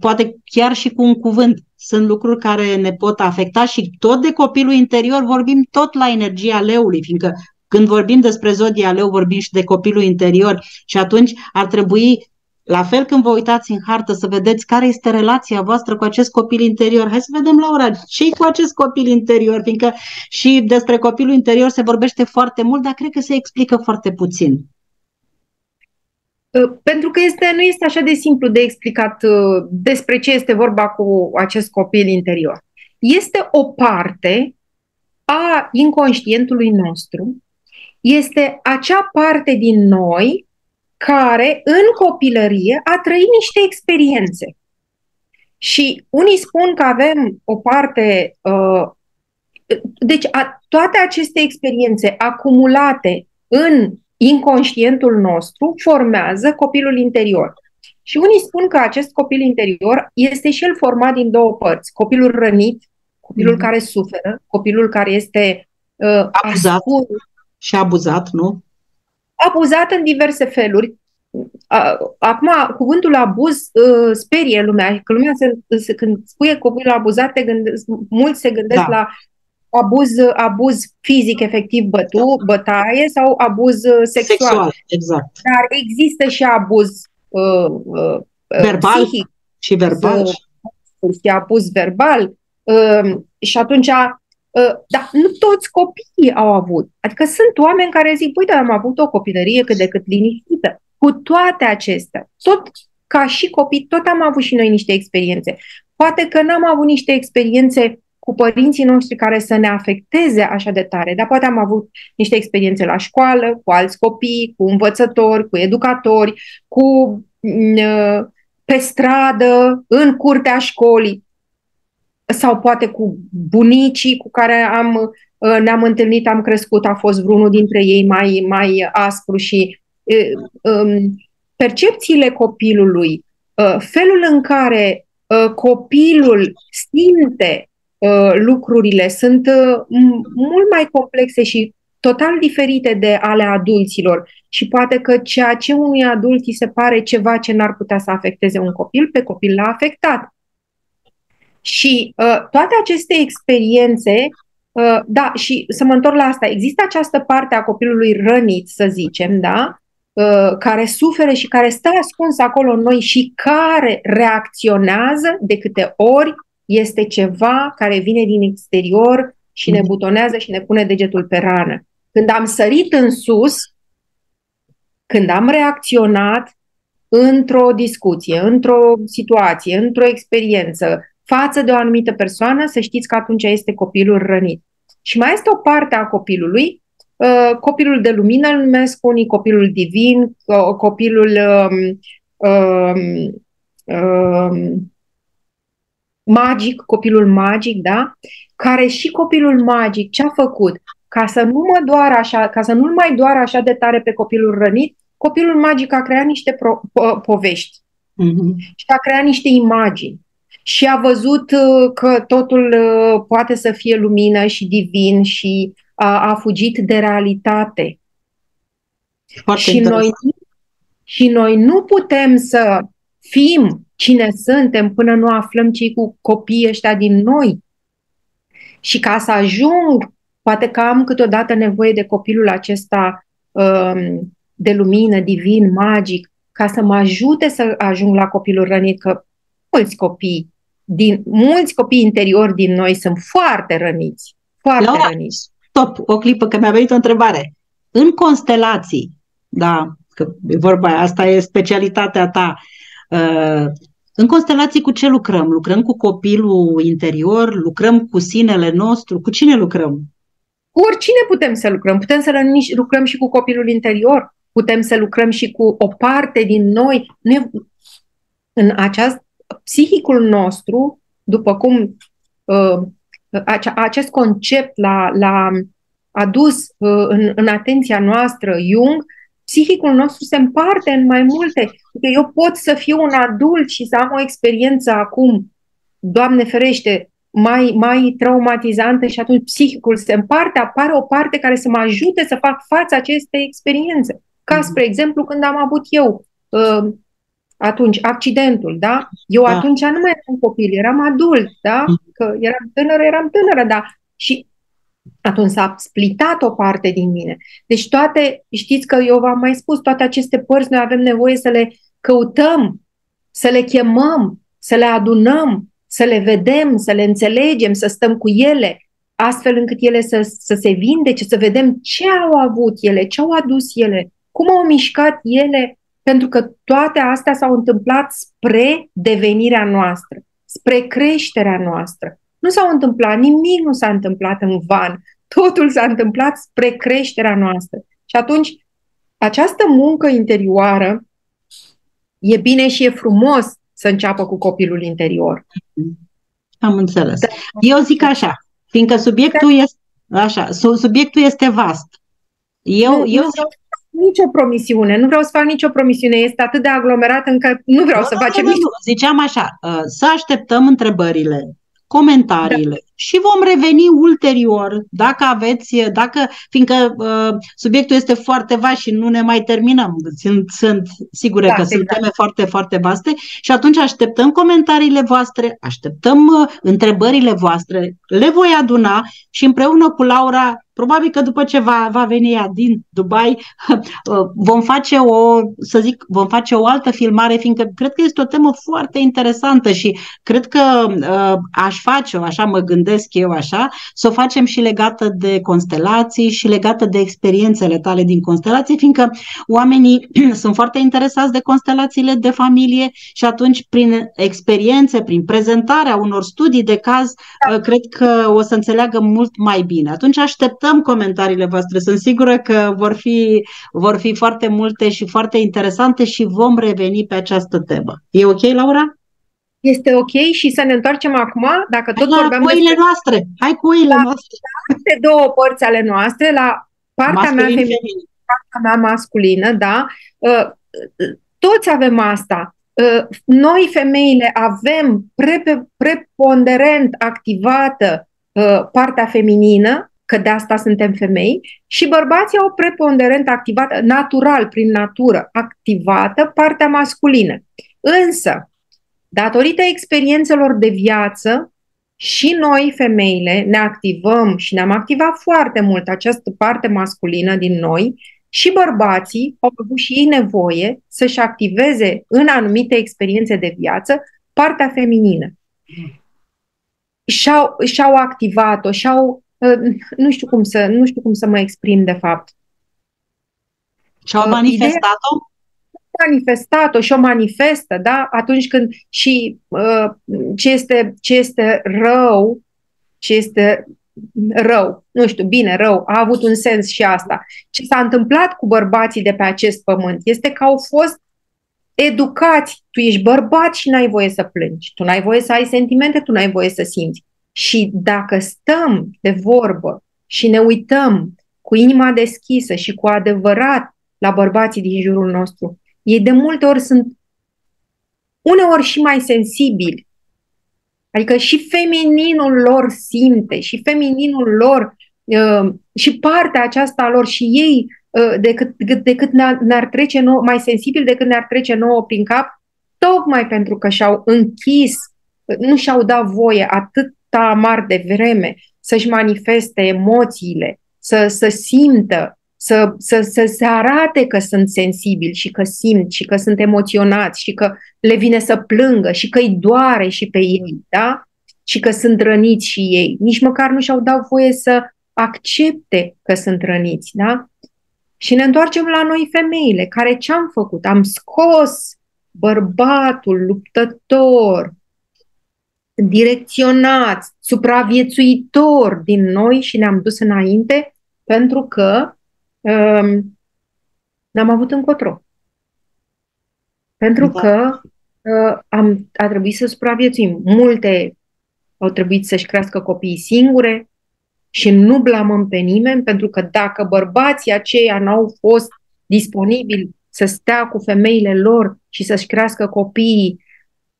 Poate chiar și cu un cuvânt. Sunt lucruri care ne pot afecta și tot de copilul interior vorbim, tot la energia leului, fiindcă când vorbim despre zodia leu vorbim și de copilul interior și atunci ar trebui, la fel când vă uitați în hartă, să vedeți care este relația voastră cu acest copil interior. Hai să vedem, Laura, ce-i cu acest copil interior, fiindcă și despre copilul interior se vorbește foarte mult, dar cred că se explică foarte puțin. Pentru că este, nu este așa de simplu de explicat despre ce este vorba cu acest copil interior. Este o parte a inconștientului nostru, este acea parte din noi care în copilărie a trăit niște experiențe. Și unii spun că avem o parte... Uh, deci a, toate aceste experiențe acumulate în inconștientul nostru formează copilul interior. Și unii spun că acest copil interior este și el format din două părți. Copilul rănit, copilul mm-hmm. care suferă, copilul care este uh, abuzat ascult, și abuzat, nu? Abuzat în diverse feluri. Acum, cuvântul abuz uh, sperie lumea. Că lumea se, se, când spune copilul abuzat, te gândesc, mulți se gândesc da. la abuz, abuz fizic, efectiv bătu, bătaie sau abuz sexual. sexual exact. Dar există și abuz uh, uh, verbal psihic, și verbal. Și abuz verbal. Uh, și atunci... Dar nu toți copiii au avut. Adică sunt oameni care zic, uite, am avut o copilărie cât de cât liniștită. Cu toate acestea, tot ca și copii, tot am avut și noi niște experiențe. Poate că n-am avut niște experiențe cu părinții noștri care să ne afecteze așa de tare, dar poate am avut niște experiențe la școală, cu alți copii, cu învățători, cu educatori, cu pe stradă, în curtea școlii. Sau poate cu bunicii cu care am, ne-am întâlnit, am crescut, a fost vreunul dintre ei mai, mai aspru și percepțiile copilului, felul în care copilul simte lucrurile sunt mult mai complexe și total diferite de ale adulților și poate că ceea ce unui adult îi se pare ceva ce n-ar putea să afecteze un copil, pe copil l-a afectat. Și uh, toate aceste experiențe, uh, da, și să mă întorc la asta, există această parte a copilului rănit, să zicem, da, uh, care suferă și care stă ascuns acolo în noi și care reacționează de câte ori este ceva care vine din exterior și ne butonează și ne pune degetul pe rană. Când am sărit în sus, când am reacționat într-o discuție, într-o situație, într-o experiență, față de o anumită persoană, să știți că atunci este copilul rănit. Și mai este o parte a copilului, copilul de lumină îl numesc unii, copilul divin, copilul um, um, magic, copilul magic, da? Care și copilul magic ce-a făcut? Ca să nu mă doară așa, ca să nu-l mai doară așa de tare pe copilul rănit, copilul magic a creat niște pro, po, povești mm-hmm. și a creat niște imagini. Și a văzut că totul poate să fie lumină și divin și a, a fugit de realitate. Și noi, și noi nu putem să fim cine suntem până nu aflăm ce-i cu copiii ăștia din noi. Și ca să ajung, poate că am câteodată nevoie de copilul acesta de lumină, divin, magic, ca să mă ajute să ajung la copilul rănit, că mulți copii, din, mulți copii interiori din noi sunt foarte răniți. Foarte Laura, răniți. Stop, o clipă, că mi-a venit o întrebare. În constelații, da, că vorba aia, asta e specialitatea ta, uh, în constelații cu ce lucrăm? Lucrăm cu copilul interior? Lucrăm cu sinele nostru? Cu cine lucrăm? Cu oricine putem să lucrăm. Putem să lucrăm și cu copilul interior. Putem să lucrăm și cu o parte din noi. Ne... În această psihicul nostru, după cum uh, ace acest concept l-a adus uh, în, în atenția noastră Jung, psihicul nostru se împarte în mai multe. Eu pot să fiu un adult și să am o experiență acum, Doamne ferește, mai, mai traumatizantă și atunci psihicul se împarte, apare o parte care să mă ajute să fac față acestei experiențe. Ca, spre exemplu, când am avut eu uh, atunci accidentul, da? Eu da. Atunci nu mai eram copil, eram adult, da? Că eram tânără, eram tânără, da? Și atunci s-a splitat o parte din mine. Deci toate, știți că eu v-am mai spus, toate aceste părți noi avem nevoie să le căutăm, să le chemăm, să le adunăm, să le vedem, să le înțelegem, să stăm cu ele, astfel încât ele să, să se vindece, să vedem ce au avut ele, ce au adus ele, cum au mișcat ele, pentru că toate astea s-au întâmplat spre devenirea noastră, spre creșterea noastră. Nu s-au întâmplat, nimic nu s-a întâmplat în van. Totul s-a întâmplat spre creșterea noastră. Și atunci, această muncă interioară e bine și e frumos să înceapă cu copilul interior. Am înțeles. Eu zic așa, fiindcă subiectul este, așa, subiectul este vast. Eu, nu, eu zic... nicio promisiune, nu vreau să fac nicio promisiune, este atât de aglomerat încă nu vreau no, să no, facem no, nici... Nu. Ziceam așa, să așteptăm întrebările, comentariile da. Și vom reveni ulterior, dacă aveți, dacă, fiindcă uh, subiectul este foarte vast și nu ne mai terminăm, sunt, sunt sigură da, că sunt teme foarte, foarte vaste și atunci așteptăm comentariile voastre, așteptăm uh, întrebările voastre, le voi aduna și împreună cu Laura, probabil că după ce va, va veni ea din Dubai, vom face o, să zic, vom face o altă filmare, fiindcă cred că este o temă foarte interesantă și cred că uh, aș face-o, așa mă gândesc eu așa, să o facem și legată de constelații și legată de experiențele tale din constelații, fiindcă oamenii sunt foarte interesați de constelațiile de familie și atunci prin experiențe, prin prezentarea unor studii de caz, uh, cred că o să înțeleagă mult mai bine. Atunci aștept comentariile voastre. Sunt sigură că vor fi, vor fi foarte multe și foarte interesante și vom reveni pe această temă. E ok, Laura? Este ok și să ne întoarcem acum, dacă tot hai vorbeam... Hai cu oile noastre! Hai cu oile noastre! Alte două părți ale noastre, la partea masculin, mea feminină, feminină, partea mea masculină, da? Toți avem asta. Noi, femeile, avem preponderent activată partea feminină, că de asta suntem femei, și bărbații au preponderent activată, natural, prin natură, activată partea masculină. Însă, datorită experiențelor de viață, și noi, femeile, ne activăm și ne-am activat foarte mult această parte masculină din noi și bărbații au avut și ei nevoie să-și activeze în anumite experiențe de viață partea feminină. Și-au, și-au activat-o, și-au Nu știu, cum să, nu știu cum să mă exprim, de fapt. Și-au manifestat-o? Manifestat-o și-o manifestă, da? Atunci când și uh, ce, este, ce este rău, ce este rău, nu știu, bine, rău, a avut un sens și asta. Ce s-a întâmplat cu bărbații de pe acest pământ este că au fost educați. Tu ești bărbat și n-ai voie să plângi, tu n-ai voie să ai sentimente, tu n-ai voie să simți. Și dacă stăm de vorbă și ne uităm cu inima deschisă și cu adevărat la bărbații din jurul nostru, ei de multe ori sunt uneori și mai sensibili. Adică și femininul lor simte, și femininul lor, și partea aceasta a lor și ei, decât, decât ne-ar trece nouă, mai sensibil decât ne-ar trece nouă prin cap, tocmai pentru că și-au închis, nu și-au dat voie atâta mari de vreme să-și manifeste emoțiile, să, să simtă, să, să, să se arate că sunt sensibili și că simt și că sunt emoționați și că le vine să plângă și că îi doare și pe ei, da? Și că sunt răniți și ei. Nici măcar nu și-au dat voie să accepte că sunt răniți, da? Și ne întoarcem la noi femeile, care ce-am făcut? Am scos bărbatul luptător, direcționat, supraviețuitor din noi și ne-am dus înainte pentru că um, n-am avut încotro. Pentru da. că uh, am, a trebuit să supraviețuim. Multe au trebuit să-și crească copiii singure și nu blamăm pe nimeni, pentru că dacă bărbații aceia n-au fost disponibili să stea cu femeile lor și să-și crească copiii,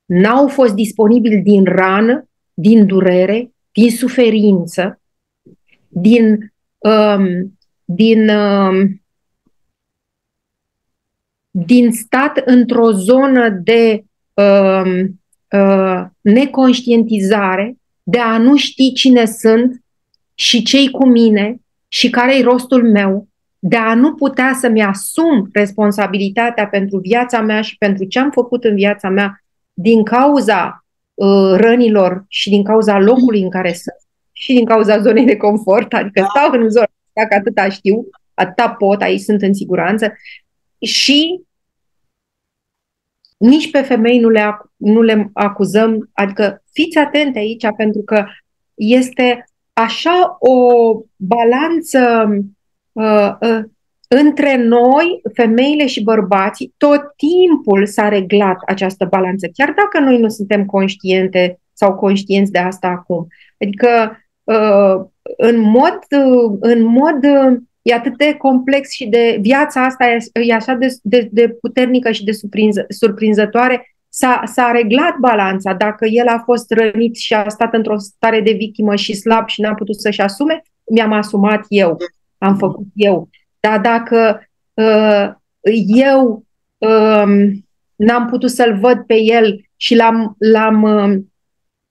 n-au fost disponibili din rană, din durere, din suferință, din, um, din, um, din stat într-o zonă de um, uh, neconștientizare, de a nu ști cine sunt și ce-i cu mine și care-i rostul meu, de a nu putea să-mi asum responsabilitatea pentru viața mea și pentru ce am făcut în viața mea din cauza uh, rănilor și din cauza locului în care sunt și din cauza zonei de confort, adică stau în zona asta că atâta știu, atâta pot, aici sunt în siguranță și nici pe femei nu le, nu le acuzăm, adică fiți atente aici pentru că este așa o balanță uh, uh, între noi, femeile și bărbații, tot timpul s-a reglat această balanță, chiar dacă noi nu suntem conștiente sau conștienți de asta acum. Adică, în mod, în mod e atât de complex și de viața asta e așa de, de, de puternică și de surprinză, surprinzătoare, s-a, s-a reglat balanța. Dacă el a fost rănit și a stat într-o stare de victimă și slab și n-a putut să-și asume, mi-am asumat eu, am făcut eu. Dar dacă uh, eu uh, n-am putut să-l văd pe el și l-am, l-am, uh,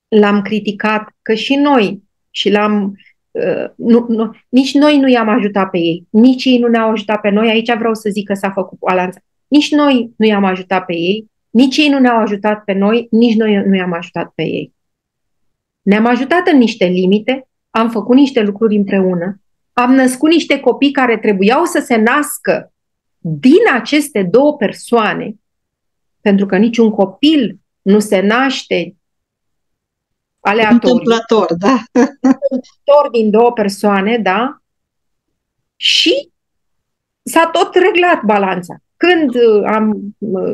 l-am criticat, că și noi, și l-am, uh, nu, nu, nici noi nu i-am ajutat pe ei, nici ei nu ne-au ajutat pe noi, aici vreau să zic că s-a făcut balanța. Nici noi nu i-am ajutat pe ei, nici ei nu ne-au ajutat pe noi, nici noi nu i-am ajutat pe ei. Ne-am ajutat în niște limite, am făcut niște lucruri împreună, am născut niște copii care trebuiau să se nască din aceste două persoane, pentru că niciun copil nu se naște aleatoriu. Întâmplător, da. Întâmplător din două persoane, da. Și s-a tot reglat balanța. Când, am,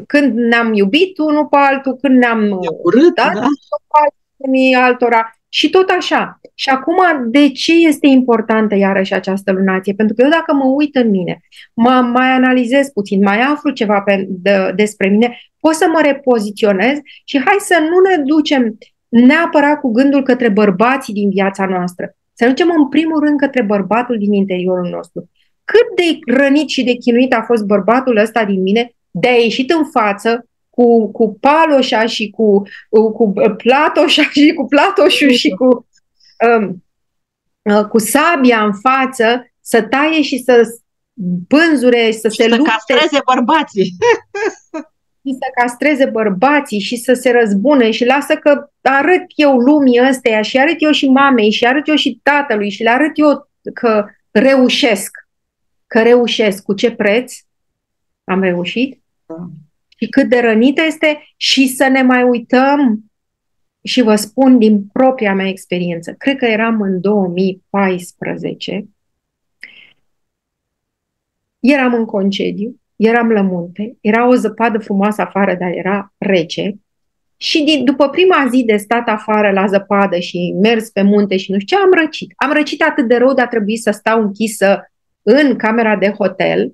când ne-am iubit unul pe altul, când ne-am urât, da, da. Unii altora. Și tot așa. Și acum, de ce este importantă iarăși această lunație? Pentru că eu dacă mă uit în mine, mă mai analizez puțin, mai aflu ceva pe, de, despre mine, pot să mă repoziționez și hai să nu ne ducem neapărat cu gândul către bărbații din viața noastră. Să ne ducem în primul rând către bărbatul din interiorul nostru. Cât de rănit și de chinuit a fost bărbatul ăsta din mine de a ieșit în față Cu, cu paloșa și cu, cu platoșa și cu platoșul și cu, um, cu sabia în față să taie și să pânzure, să și se să lupte. Să castreze bărbații. Și să castreze bărbații și să se răzbune și lasă că arăt eu lumii ăsteia și arăt eu și mamei și arăt eu și tatălui și le arăt eu că reușesc. Că reușesc. Cu ce preț am reușit? Și cât de rănită este și să ne mai uităm și vă spun din propria mea experiență. Cred că eram în două mii paisprezece, eram în concediu, eram la munte, era o zăpadă frumoasă afară, dar era rece și din, după prima zi de stat afară la zăpadă și mers pe munte și nu știu ce, am răcit. Am răcit atât de rău de a trebui să stau închisă în camera de hotel,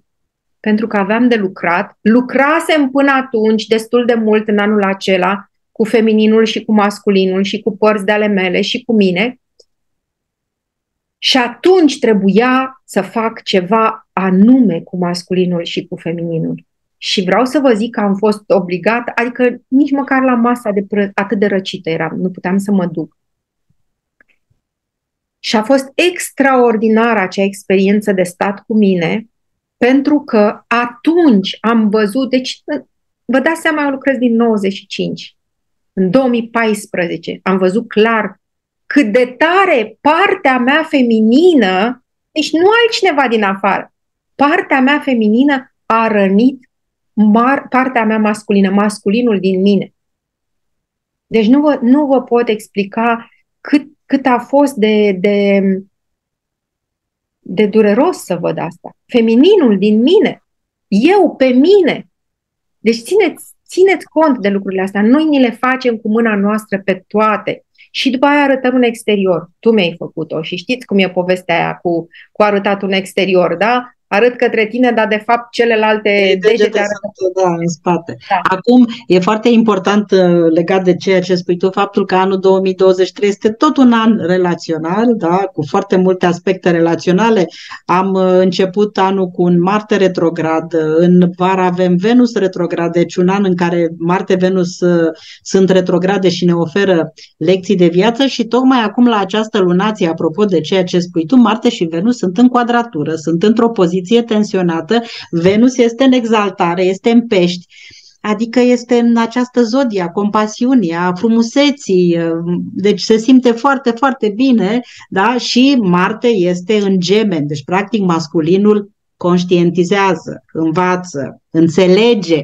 pentru că aveam de lucrat, lucrasem până atunci destul de mult în anul acela cu femininul și cu masculinul și cu părți de ale mele și cu mine și atunci trebuia să fac ceva anume cu masculinul și cu femininul. Și vreau să vă zic că am fost obligată, adică nici măcar la masa de pră, atât de răcită eram, nu puteam să mă duc. Și a fost extraordinară acea experiență de stat cu mine, pentru că atunci am văzut, deci vă dați seama, eu lucrez din nouăzeci și cinci, în două mii paisprezece, am văzut clar cât de tare partea mea feminină, deci nu altcineva din afară, partea mea feminină a rănit partea mea masculină, masculinul din mine. Deci nu vă, nu vă pot explica cât, cât a fost de, de, de dureros să văd asta. Femininul din mine, eu pe mine. Deci țineți, țineți cont de lucrurile astea. Noi ni le facem cu mâna noastră pe toate. Și după aia arătăm în exterior. Tu mi-ai făcut-o și știți cum e povestea aia cu, cu arătatul în exterior, da? Arăt către tine, dar de fapt celelalte degete arată, da, în spate. Da. Acum e foarte important legat de ceea ce spui tu, faptul că anul două mii douăzeci și trei este tot un an relațional, da, cu foarte multe aspecte relaționale. Am început anul cu un Marte retrograd, în vară avem Venus retrograd, deci un an în care Marte, Venus sunt retrograde și ne oferă lecții de viață și tocmai acum la această lunație, apropo de ceea ce spui tu, Marte și Venus sunt în quadratură, sunt într-o poziție tensionată, Venus este în exaltare, este în Pești, adică este în această zodie a compasiunii, a frumuseții, deci se simte foarte, foarte bine, da? Și Marte este în Gemeni, deci practic masculinul conștientizează, învață, înțelege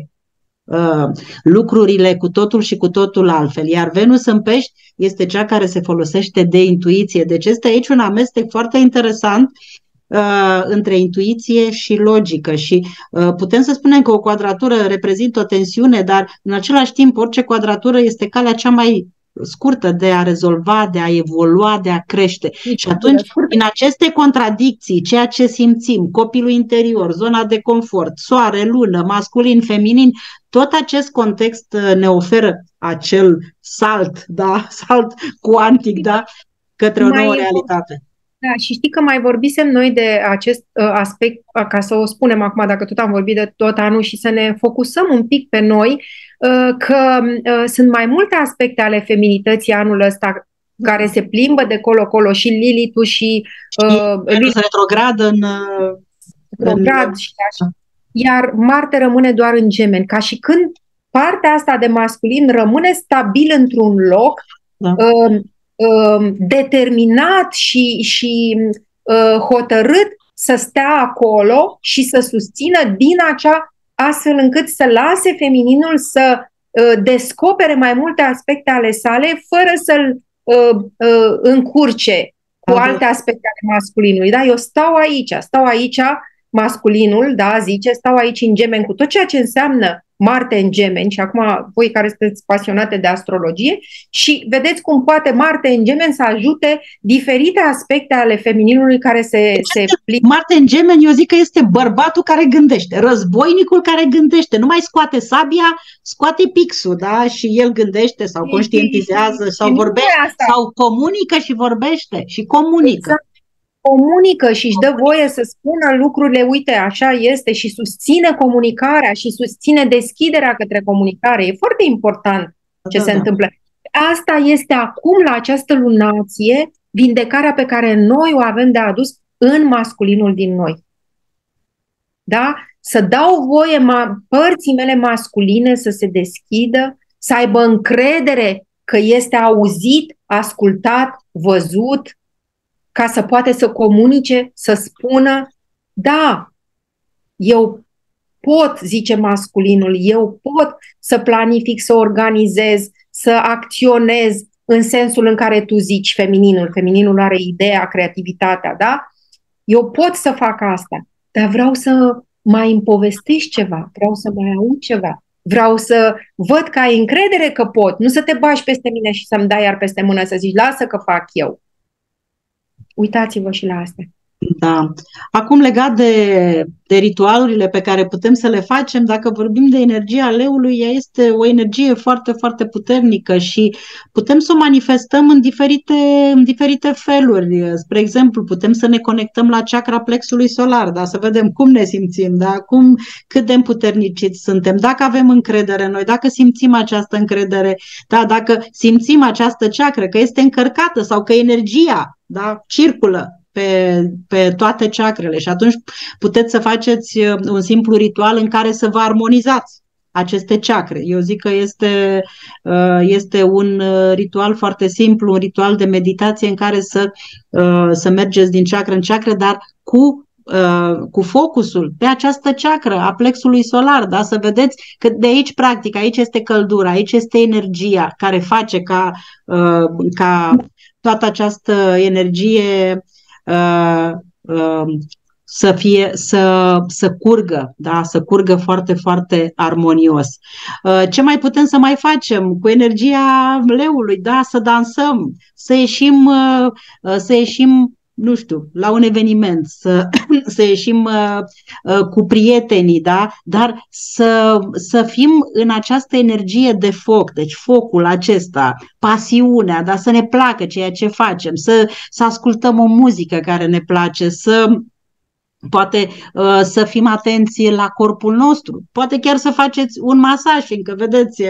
uh, lucrurile cu totul și cu totul altfel, iar Venus în Pești este cea care se folosește de intuiție, deci este aici un amestec foarte interesant între intuiție și logică și putem să spunem că o quadratură reprezintă o tensiune, dar în același timp orice quadratură este calea cea mai scurtă de a rezolva, de a evolua, de a crește. Și atunci, în aceste contradicții, ceea ce simțim, copilul interior, zona de confort, soare, lună, masculin, feminin, tot acest context ne oferă acel salt, da? Salt cuantic, da? Către o nouă realitate. Da, și știi că mai vorbisem noi de acest aspect, ca să o spunem acum, dacă tot am vorbit de tot anul și să ne focusăm un pic pe noi, că sunt mai multe aspecte ale feminității anul ăsta care se plimbă de colo-colo și Lilith-ul și... Venus retrogradă în... Retrograd și așa. Iar Marte rămâne doar în Gemeni, ca și când partea asta de masculin rămâne stabil într-un loc... Da. Um, determinat și, și uh, hotărât să stea acolo și să susțină din acea, astfel încât să lase femininul să uh, descopere mai multe aspecte ale sale fără să-l uh, uh, încurce cu alte aspecte ale masculinului. Da? Eu stau aici, stau aici, masculinul, da, zice, stau aici în Gemeni cu tot ceea ce înseamnă Marte în Gemeni și acum voi care sunteți pasionate de astrologie și vedeți cum poate Marte în Gemeni să ajute diferite aspecte ale femininului care se, se plimbă. Marte în Gemeni, eu zic că este bărbatul care gândește, războinicul care gândește, nu mai scoate sabia, scoate pixul, da? Și el gândește sau conștientizează sau vorbește sau comunică și vorbește și comunică. Exact. Comunică și își dă voie să spună lucrurile, uite, așa este, și susține comunicarea și susține deschiderea către comunicare. E foarte important ce da, se da. întâmplă. Asta este acum, la această lunație, vindecarea pe care noi o avem de adus în masculinul din noi. Da? Să dau voie ma- părții mele masculine să se deschidă, să aibă încredere că este auzit, ascultat, văzut, ca să poate să comunice, să spună, da, eu pot, zice masculinul, eu pot să planific, să organizez, să acționez în sensul în care tu zici femininul. Femininul are ideea, creativitatea, da? Eu pot să fac asta, dar vreau să mai îmi povestești ceva, vreau să mai aud ceva, vreau să văd că ai încredere că pot, nu să te bași peste mine și să-mi dai iar peste mână să zici, lasă că fac eu. Uitați-vă și la asta. Da. Acum, legat de, de ritualurile pe care putem să le facem, dacă vorbim de energia leului, ea este o energie foarte, foarte puternică și putem să o manifestăm în diferite, în diferite feluri. Spre exemplu, putem să ne conectăm la chakra plexului solar, da? Să vedem cum ne simțim, da? Cum, cât de împuterniciți suntem, dacă avem încredere în noi, dacă simțim această încredere, da? Dacă simțim această chakră, că este încărcată sau că energia, da? Circulă Pe, pe toate chakrele, și atunci puteți să faceți un simplu ritual în care să vă armonizați aceste chakre. Eu zic că este, este un ritual foarte simplu, un ritual de meditație în care să, să mergeți din chakră în chakră, dar cu cu focusul pe această chakră a plexului solar, da? Să vedeți că de aici, practic, aici este căldura, aici este energia care face ca, ca toată această energie Uh, uh, să fie, să, să curgă, da? Să curgă foarte, foarte armonios. Uh, ce mai putem să mai facem cu energia leului? Da? Să dansăm, să ieșim, uh, să ieșim, nu știu, la un eveniment, să, să ieșim uh, uh, cu prietenii, da? Dar să, să fim în această energie de foc, deci focul acesta, pasiunea, da? Să ne placă ceea ce facem, să, să ascultăm o muzică care ne place, să... Poate uh, să fim atenți la corpul nostru, poate chiar să faceți un masaj, fiindcă, vedeți,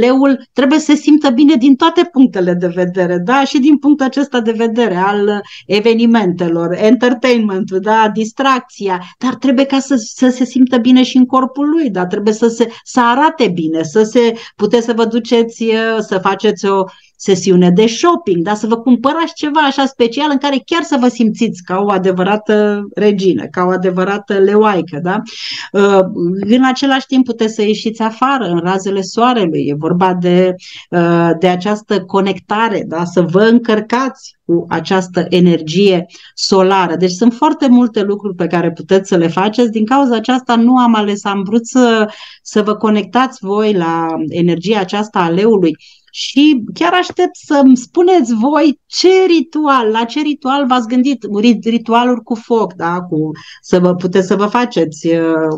leul trebuie să se simtă bine din toate punctele de vedere, da? Și din punctul acesta de vedere al evenimentelor, entertainment-ul, da? Distracția, dar trebuie ca să, să se simtă bine și în corpul lui, da? Trebuie să, se, să arate bine, să se, puteți să vă duceți, să faceți o sesiune de shopping, da? Să vă cumpărați ceva așa special în care chiar să vă simțiți ca o adevărată regină, ca o adevărată leoaică, da? În același timp puteți să ieșiți afară în razele soarelui, e vorba de, de această conectare, da? Să vă încărcați cu această energie solară. Deci sunt foarte multe lucruri pe care puteți să le faceți. Din cauza aceasta nu am ales, am vrut să, să vă conectați voi la energia aceasta a leului. Și chiar aștept să-mi spuneți voi ce ritual, la ce ritual v-ați gândit, ritualuri cu foc, da? Cu, să vă, puteți să vă faceți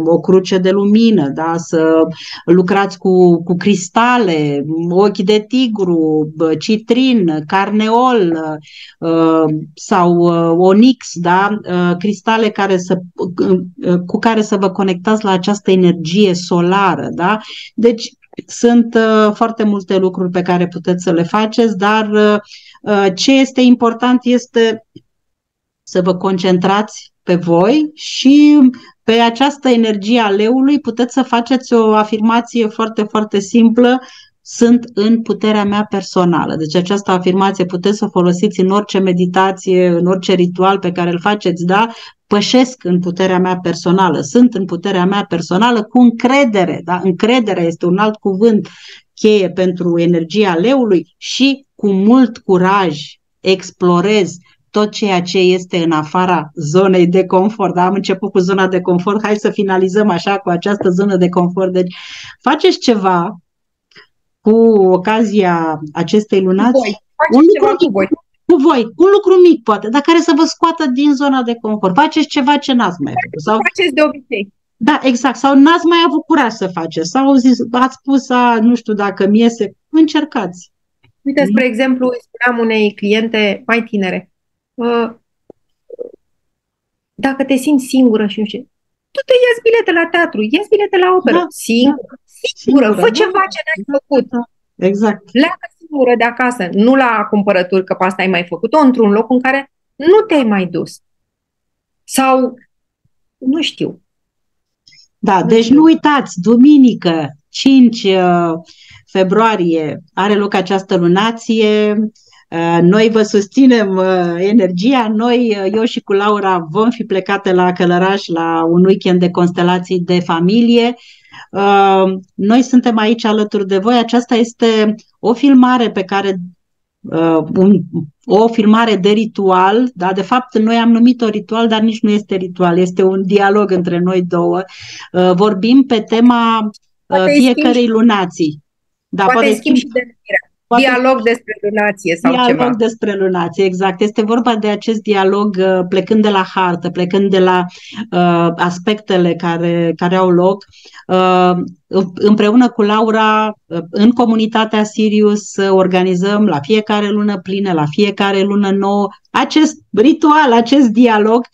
o cruce de lumină, da? Să lucrați cu, cu cristale, ochi de tigru, citrin, carneol sau onix, da? Cristale care să, cu care să vă conectați la această energie solară, da? Deci sunt uh, foarte multe lucruri pe care puteți să le faceți, dar uh, ce este important este să vă concentrați pe voi și pe această energie a leului. Puteți să faceți o afirmație foarte, foarte simplă: sunt în puterea mea personală. Deci această afirmație puteți să o folosiți în orice meditație, în orice ritual pe care îl faceți, da? Pășesc în puterea mea personală, sunt în puterea mea personală cu încredere, da? Încrederea este un alt cuvânt cheie pentru energia leului. Și cu mult curaj explorez tot ceea ce este în afara zonei de confort. Da? Am început cu zona de confort, hai să finalizăm așa cu această zonă de confort. Deci faceți ceva cu ocazia acestei lunații, un lucru cu voi. Cu voi, un lucru mic poate, dar care să vă scoată din zona de confort. Faceți ceva ce n-ați mai făcut. Sau... faceți de obicei. Da, exact. Sau n-ați mai avut curaj să faceți. Sau zis, ați spus, a, nu știu dacă mi iese. Încercați. Uite, spre mm. exemplu, îi spuneam unei cliente mai tinere. Dacă te simți singură și nu știu, tu te ia bilete la teatru, ia bilete la operă. Da, singură, da. Singură, singură, fă da, ceva ce n-ai făcut. Da, exact. Leagă singură de acasă, nu la cumpărături, că pe asta ai mai făcut-o, într-un loc în care nu te-ai mai dus. Sau, nu știu. Da, nu deci știu. Nu uitați, duminică, cinci februarie, are loc această lunație. Noi vă susținem energia, noi, eu și cu Laura, vom fi plecate la Călăraș la un weekend de constelații de familie. Noi suntem aici alături de voi. Aceasta este o filmare pe care o filmare de ritual, da? De fapt noi am numit-o ritual, dar nici nu este ritual, este un dialog între noi două. Vorbim pe tema poate fiecărei schimb. lunații. Da, poate, poate schimb și denumirea. Poate dialog despre lunație sau dialog ceva. Dialog despre lunație, exact. Este vorba de acest dialog plecând de la hartă, plecând de la uh, aspectele care, care au loc. Uh, împreună cu Laura, în comunitatea Sirius, organizăm la fiecare lună plină, la fiecare lună nouă, acest ritual, acest dialog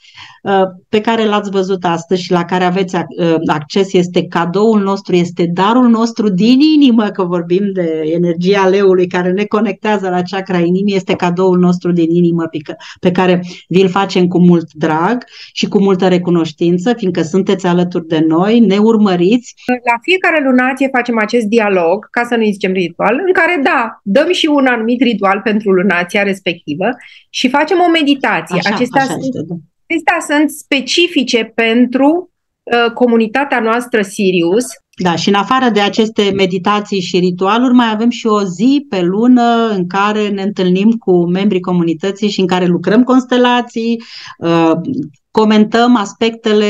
uh, pe care l-ați văzut astăzi și la care aveți uh, acces. Este cadoul nostru, este darul nostru din inimă, că vorbim de energia leului care ne conectează la chakra inimii, este cadoul nostru din inimă pe care vi-l facem cu mult drag și cu multă recunoștință, fiindcă sunteți alături de noi, ne urmăriți. La fiecare lunație facem acest dialog, ca să nu zicem ritual, în care, da, dăm și un anumit ritual pentru lunația respectivă și facem o meditație. Așa, acestea, așa sunt, acestea sunt specifice pentru uh, comunitatea noastră Sirius. Da, și în afară de aceste meditații și ritualuri, mai avem și o zi pe lună în care ne întâlnim cu membrii comunității și în care lucrăm constelații, uh, comentăm aspectele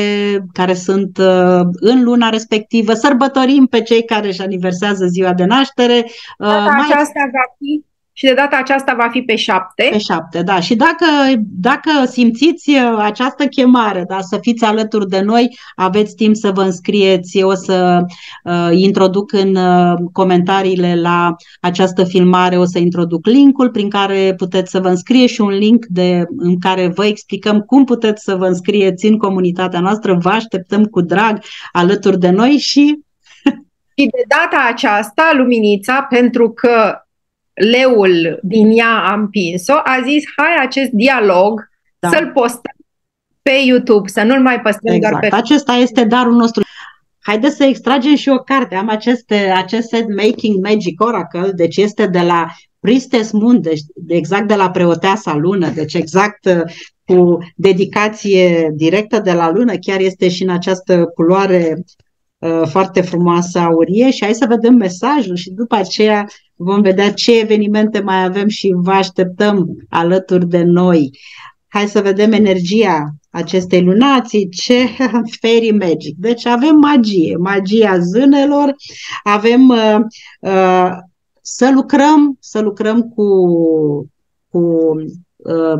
care sunt uh, în luna respectivă, sărbătorim pe cei care își aniversează ziua de naștere. Uh, Asta mai... aceasta va fi... Și de data aceasta va fi pe șapte. Pe șapte, da. Și dacă, dacă simțiți această chemare, da, să fiți alături de noi, aveți timp să vă înscrieți. Eu o să uh, introduc în uh, comentariile la această filmare, o să introduc linkul prin care puteți să vă înscrieți și un link de, în care vă explicăm cum puteți să vă înscrieți în comunitatea noastră. Vă așteptăm cu drag alături de noi și... Și de data aceasta, Luminița, pentru că leul din ea a împins-o, a zis, hai acest dialog, da, să-l postăm pe YouTube, să nu-l mai păstrăm, exact, doar pe... Acesta este darul nostru. Haideți să extragem și o carte. Am aceste, acest set Making Magic Oracle, deci este de la Priestess Moon, deci exact de la preoteasa Lună, deci exact cu dedicație directă de la Lună, chiar este și în această culoare uh, foarte frumoasă, aurie, și hai să vedem mesajul și după aceea vom vedea ce evenimente mai avem și vă așteptăm alături de noi. Hai să vedem energia acestei lunații, ce fairy magic. Deci avem magie, magia zânelor, avem uh, uh, să lucrăm, să lucrăm cu, cu uh,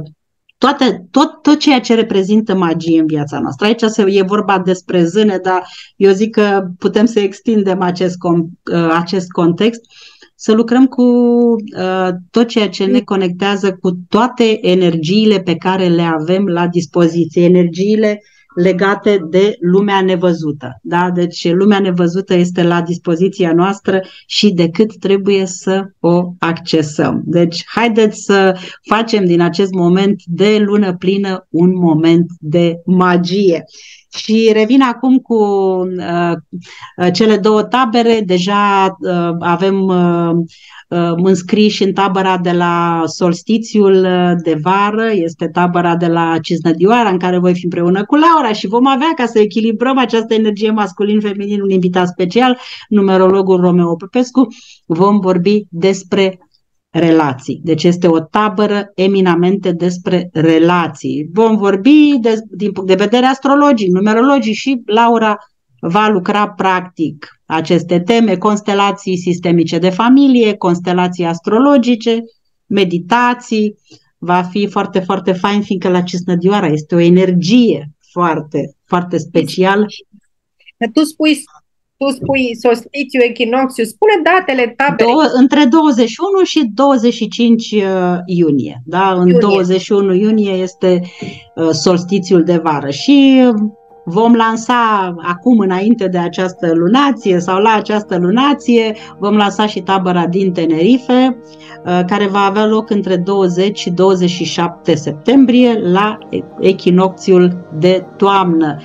toate, tot, tot ceea ce reprezintă magie în viața noastră. Aici e vorba despre zâne, dar eu zic că putem să extindem acest, uh, acest context. Să lucrăm cu uh, tot ceea ce ne conectează cu toate energiile pe care le avem la dispoziție, energiile legate de lumea nevăzută. Da? Deci lumea nevăzută este la dispoziția noastră și de cât trebuie să o accesăm. Deci haideți să facem din acest moment de lună plină un moment de magie. Și revin acum cu uh, cele două tabere. Deja uh, avem uh, uh, înscriși în tabăra de la solstițiul de vară, este tabăra de la Cisnădioara, în care voi fi împreună cu Laura și vom avea, ca să echilibrăm această energie masculin-feminin, un invitat special, numerologul Romeo Popescu. Vom vorbi despre relații. Deci este o tabără eminamente despre relații. Vom vorbi de, din punct de vedere astrologii, numerologii, și Laura va lucra practic aceste teme, constelații sistemice de familie, constelații astrologice, meditații. Va fi foarte, foarte fain, fiindcă la Cisnădioara este o energie foarte, foarte specială. Tu spui... Tu spui solstițiu, echinoxiu, spune datele taberei. Între douăzeci și unu și douăzeci și cinci iunie. Da? În douăzeci și unu iunie este solstițiul de vară și vom lansa acum, înainte de această lunație sau la această lunație, vom lansa și tabăra din Tenerife, care va avea loc între douăzeci și douăzeci și șapte septembrie la echinocțiul de toamnă.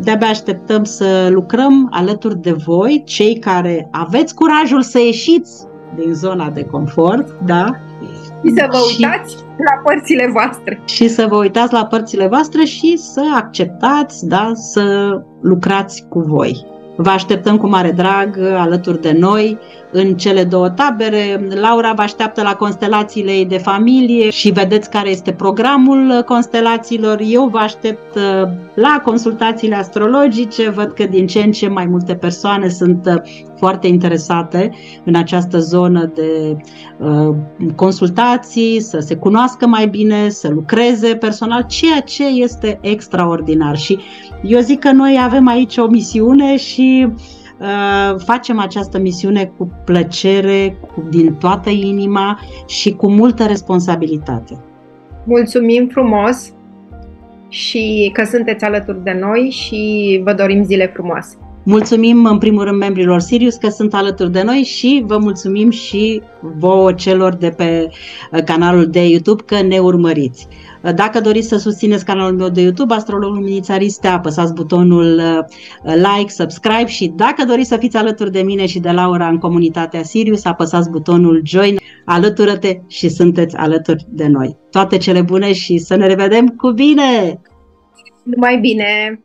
De-abia așteptăm să lucrăm alături de voi, cei care aveți curajul să ieșiți din zona de confort, da? Și să vă uitați și la părțile voastre. Și să vă uitați la părțile voastre și să acceptați, da, să lucrați cu voi. Vă așteptăm cu mare drag alături de noi în cele două tabere. Laura vă așteaptă la constelațiile ei de familie și vedeți care este programul constelațiilor. Eu vă aștept la consultațiile astrologice. Văd că din ce în ce mai multe persoane sunt foarte interesate în această zonă de uh, consultații, să se cunoască mai bine, să lucreze personal, ceea ce este extraordinar. Și eu zic că noi avem aici o misiune și uh, facem această misiune cu plăcere, cu, din toată inima și cu multă responsabilitate. Mulțumim frumos și că sunteți alături de noi și vă dorim zile frumoase. Mulțumim în primul rând membrilor Sirius că sunt alături de noi și vă mulțumim și vouă celor de pe canalul de YouTube că ne urmăriți. Dacă doriți să susțineți canalul meu de YouTube, Astrolog Luminița Ristea, apăsați butonul like, subscribe și dacă doriți să fiți alături de mine și de Laura în comunitatea Sirius, apăsați butonul join, alătură-te și sunteți alături de noi. Toate cele bune și să ne revedem cu bine! Numai bine!